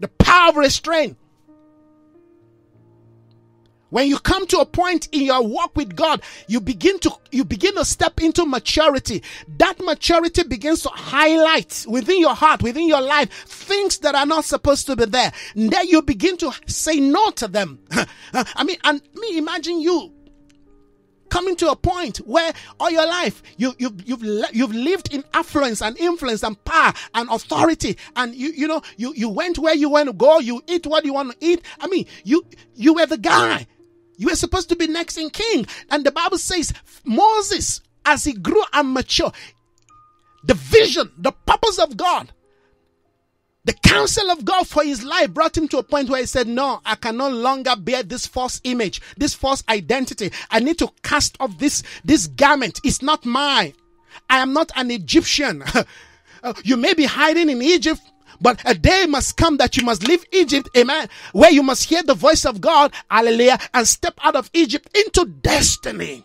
The power of restraint. When you come to a point in your walk with God, you begin to step into maturity. That maturity begins to highlight within your heart, within your life, things that are not supposed to be there. And then you begin to say no to them. Imagine you coming to a point where all your life you've lived in affluence and influence and power and authority, and you went where you want to go, you eat what you want to eat. You were the guy. You were supposed to be next in king. And the Bible says Moses, as he grew and matured, the vision, the purpose of God, the counsel of God for his life brought him to a point where he said, no, I can no longer bear this false image, this false identity. I need to cast off this garment. It's not mine. I am not an Egyptian. You may be hiding in Egypt, but a day must come that you must leave Egypt, amen, where you must hear the voice of God, hallelujah, and step out of Egypt into destiny.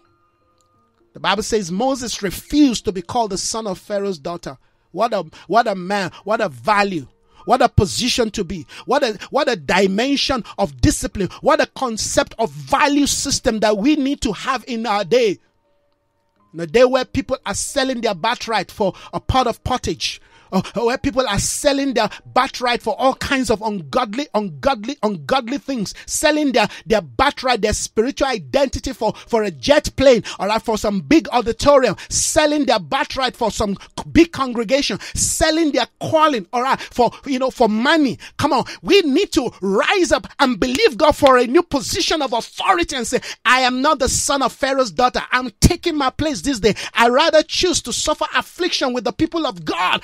The Bible says Moses refused to be called the son of Pharaoh's daughter. What a man, what a value. What a position to be. What a dimension of discipline. What a concept of value system that we need to have in our day. In a day where people are selling their birthright for a pot of pottage. Or where people are selling their birthright for all kinds of ungodly things. Selling their birthright, their spiritual identity for a jet plane or for some big auditorium. Selling their birthright for some big congregation. Selling their calling for money. Come on, we need to rise up and believe God for a new position of authority and say, I am not the son of Pharaoh's daughter. I'm taking my place this day. I rather choose to suffer affliction with the people of God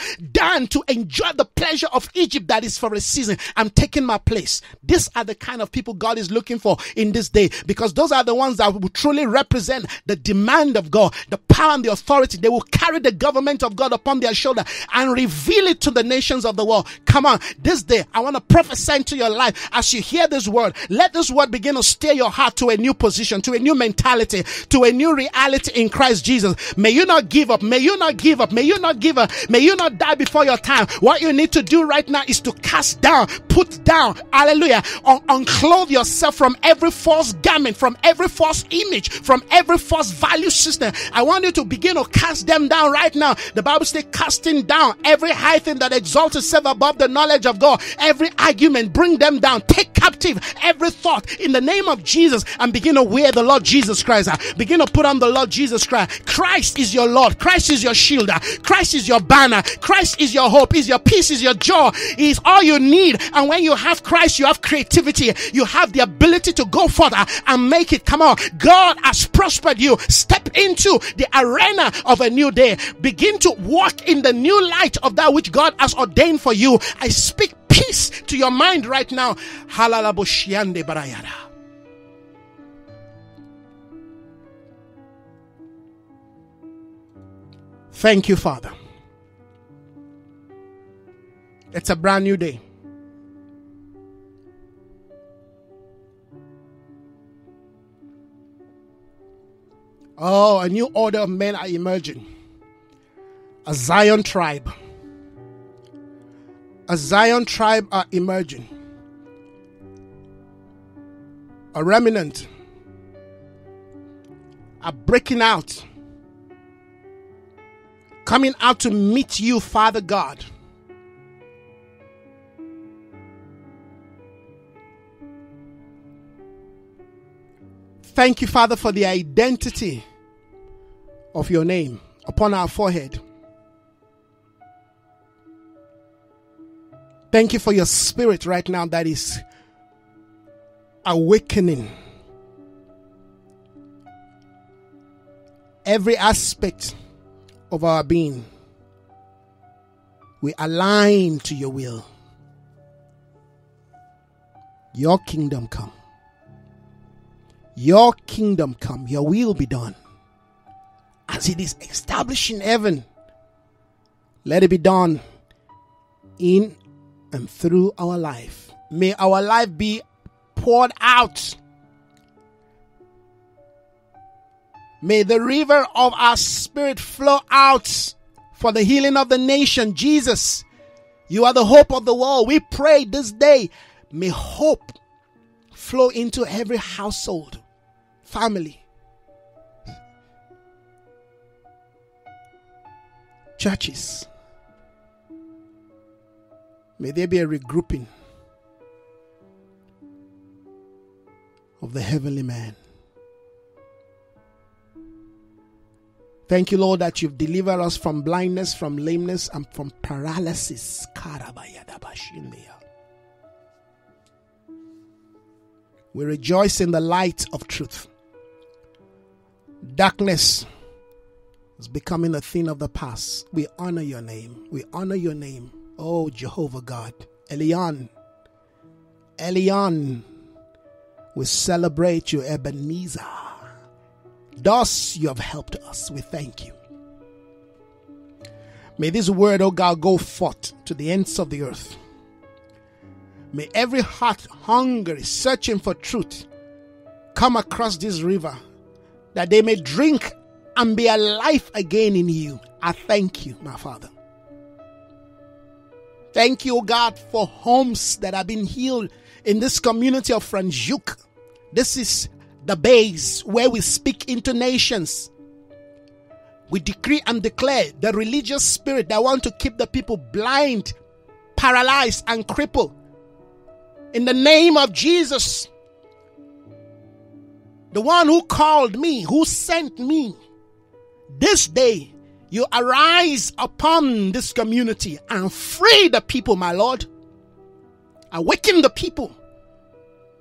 than to enjoy the pleasure of Egypt that is for a season. I'm taking my place. These are the kind of people God is looking for in this day, because those are the ones that will truly represent the demand of God, the power and the authority. They will carry the government of God upon their shoulder and reveal it to the nations of the world. Come on, this day, I want to prophesy into your life as you hear this word. Let this word begin to steer your heart to a new position, to a new mentality, to a new reality in Christ Jesus. May you not give up. May you not give up. May you not give up. May you not die before your time. What you need to do right now is to cast down, put down, hallelujah, unclothe yourself from every false garment, from every false image, from every false value system. I want you to begin to cast them down right now. The Bible says, casting down every high thing that exalts itself above the knowledge of God, every argument, bring them down, take captive every thought in the name of Jesus, and begin to wear the Lord Jesus Christ out. Begin to put on the Lord Jesus Christ. Christ is your Lord. Christ is your shield. Christ is your banner. Christ Christ is your hope, is your peace, is your joy, is all you need. And when you have Christ, you have creativity, you have the ability to go further and make it. Come on, God has prospered you. Step into the arena of a new day. Begin to walk in the new light of that which God has ordained for you. I speak peace to your mind right now. Halalaboshiande barayara. Thank you, Father. It's a brand new day. Oh, a new order of men are emerging. A Zion tribe. A Zion tribe are emerging. A remnant are breaking out. Coming out to meet you, Father God. Thank you, Father, for the identity of your name upon our forehead. Thank you for your spirit right now that is awakening every aspect of our being. We align to your will. Your kingdom come. Your kingdom come. Your will be done. As it is established in heaven, let it be done in and through our life. May our life be poured out. May the river of our spirit flow out for the healing of the nation. Jesus, you are the hope of the world. We pray this day, may hope flow into every household, family, churches. May there be a regrouping of the heavenly man. Thank you, Lord, that you've delivered us from blindness, from lameness, and from paralysis. We rejoice in the light of truth. Darkness is becoming a thing of the past. We honor your name. We honor your name. Oh, Jehovah God. Elyon. Elyon. We celebrate you, Ebenezer. Thus you have helped us. We thank you. May this word, O God, go forth to the ends of the earth. May every heart hungry, searching for truth, come across this river, that they may drink and be alive again in you. I thank you, my Father. Thank you, O God, for homes that have been healed in this community of Franjuk. This is the base where we speak into nations. We decree and declare the religious spirit that want to keep the people blind, paralyzed, and crippled. In the name of Jesus, the one who called me, who sent me, this day you arise upon this community and free the people, my Lord. Awaken the people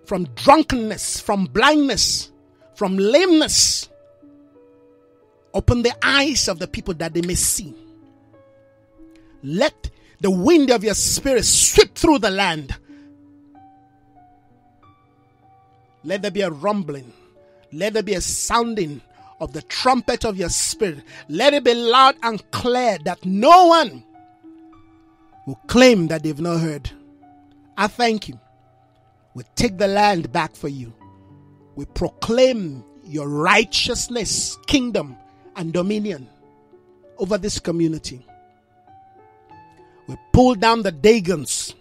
from drunkenness, from blindness, from lameness. Open the eyes of the people that they may see. Let the wind of your spirit sweep through the land. Let there be a rumbling. Let there be a sounding of the trumpet of your spirit. Let it be loud and clear that no one will claim that they've not heard. I thank you. We take the land back for you. We proclaim your righteousness, kingdom, and dominion over this community. We pull down the Dagons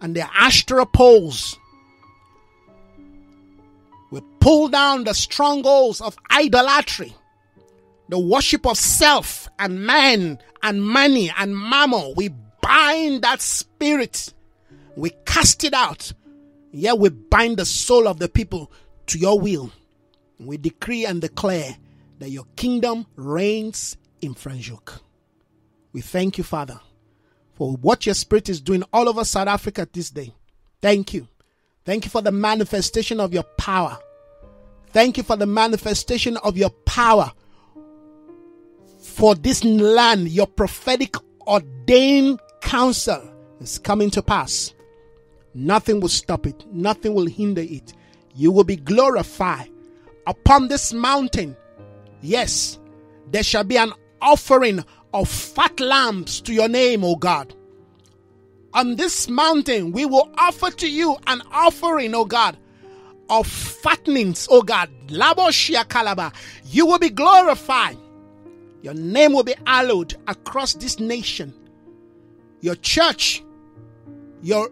and their Ashtoreth poles. We pull down the strongholds of idolatry, the worship of self and man and money and mammon. We bind that spirit. We cast it out. Yet we bind the soul of the people to your will. We decree and declare that your kingdom reigns in Franjuk. We thank you, Father, for what your Spirit is doing all over South Africa this day. Thank you. Thank you for the manifestation of your power. Thank you for the manifestation of your power for this land. Your prophetic ordained counsel is coming to pass. Nothing will stop it. Nothing will hinder it. You will be glorified upon this mountain. Yes, there shall be an offering of fat lambs to your name, O God. On this mountain, we will offer to you an offering, O God, of fattenings, O God. Laboshia Kalaba. You will be glorified. Your name will be hallowed across this nation. Your church, your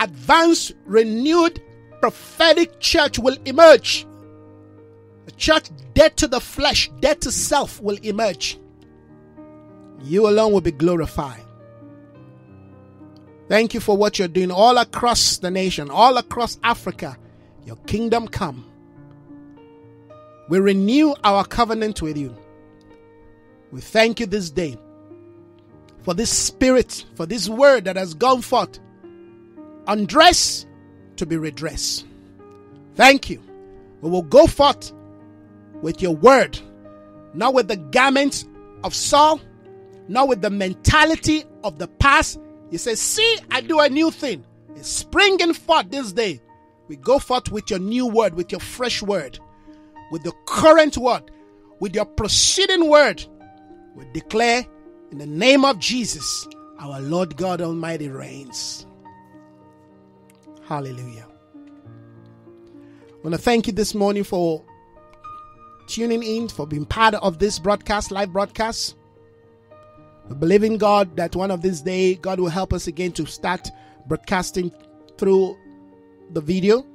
advanced, renewed, prophetic church will emerge. A church dead to the flesh, dead to self will emerge. You alone will be glorified. Thank you for what you're doing all across the nation, all across Africa. Your kingdom come. We renew our covenant with you. We thank you this day for this spirit, for this word that has gone forth. Undress to be redressed. Thank you. We will go forth with your word, not with the garments of Saul, not with the mentality of the past. You say, see, I do a new thing. It's springing forth this day. We go forth with your new word, with your fresh word, with the current word, with your proceeding word. We declare in the name of Jesus, our Lord God Almighty reigns. Hallelujah. I want to thank you this morning for tuning in, for being part of this broadcast, live broadcast. We believe in God that one of these days, God will help us again to start broadcasting through the video.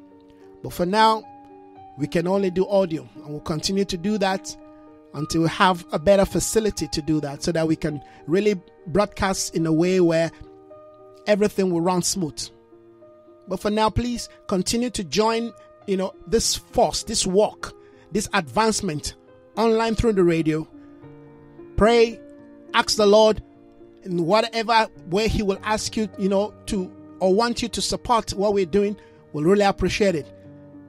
But for now, we can only do audio, and we'll continue to do that until we have a better facility to do that, so that we can really broadcast in a way where everything will run smooth. But for now, please continue to join, this force, this walk, this advancement online through the radio. Pray, ask the Lord in whatever way he will ask you, to or want you to support what we're doing. We'll really appreciate it.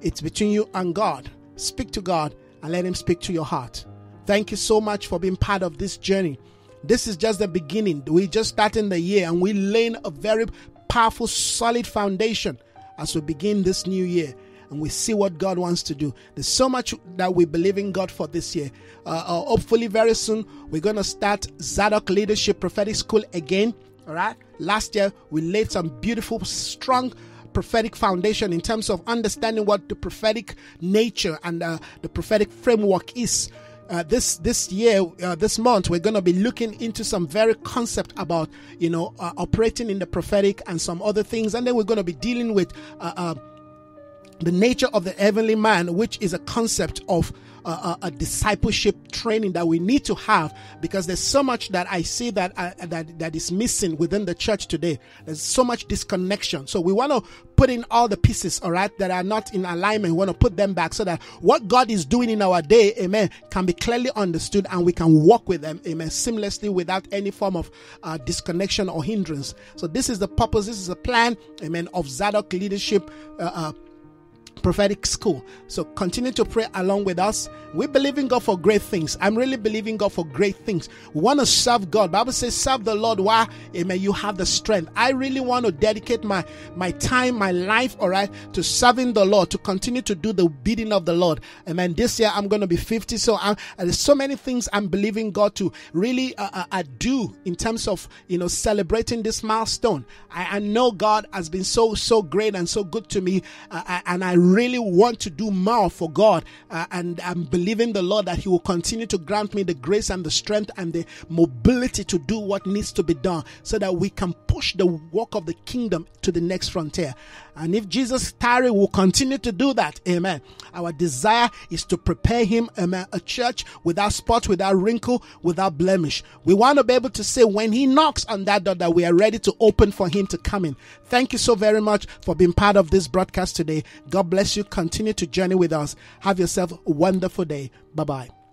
It's between you and God. Speak to God and let him speak to your heart. Thank you so much for being part of this journey. This is just the beginning. We're just starting the year, and we're laying a very powerful, solid foundation as we begin this new year. And we see what God wants to do. There's so much that we believe in God for this year. Hopefully very soon, we're going to start Zadok Leadership Prophetic School again. All right. Last year, we laid some beautiful, strong prophetic foundation in terms of understanding what the prophetic nature and the prophetic framework is. This month, we're going to be looking into some very concept about, operating in the prophetic and some other things. And then we're going to be dealing with the nature of the heavenly man, which is a concept of a discipleship training that we need to have, because there's so much that I see that is missing within the church today. There's so much disconnection. So we want to put in all the pieces, all right, that are not in alignment. We want to put them back so that what God is doing in our day, amen, can be clearly understood, and we can walk with them, amen, seamlessly without any form of disconnection or hindrance. So this is the purpose. This is the plan, amen, of Zadok Leadership Prophetic School. So continue to pray along with us. We believe in God for great things. I'm really believing God for great things. We want to serve God. Bible says, serve the Lord while, amen, you have the strength. I really want to dedicate my time, my life, all right, to serving the Lord, to continue to do the bidding of the Lord. Amen. This year, I'm going to be 50. So there's so many things I'm believing God to really do in terms of, celebrating this milestone. I know God has been so, so great and so good to me. And I really want to do more for God, and I'm believing the Lord that he will continue to grant me the grace and the strength and the mobility to do what needs to be done, so that we can push the work of the kingdom to the next frontier. And if Jesus tarry, will continue to do that. Amen. Our desire is to prepare him, amen, a church without spot, without wrinkle, without blemish. We want to be able to say when he knocks on that door that we are ready to open for him to come in. Thank you so very much for being part of this broadcast today. God bless you. Continue to journey with us. Have yourself a wonderful day. Bye-bye.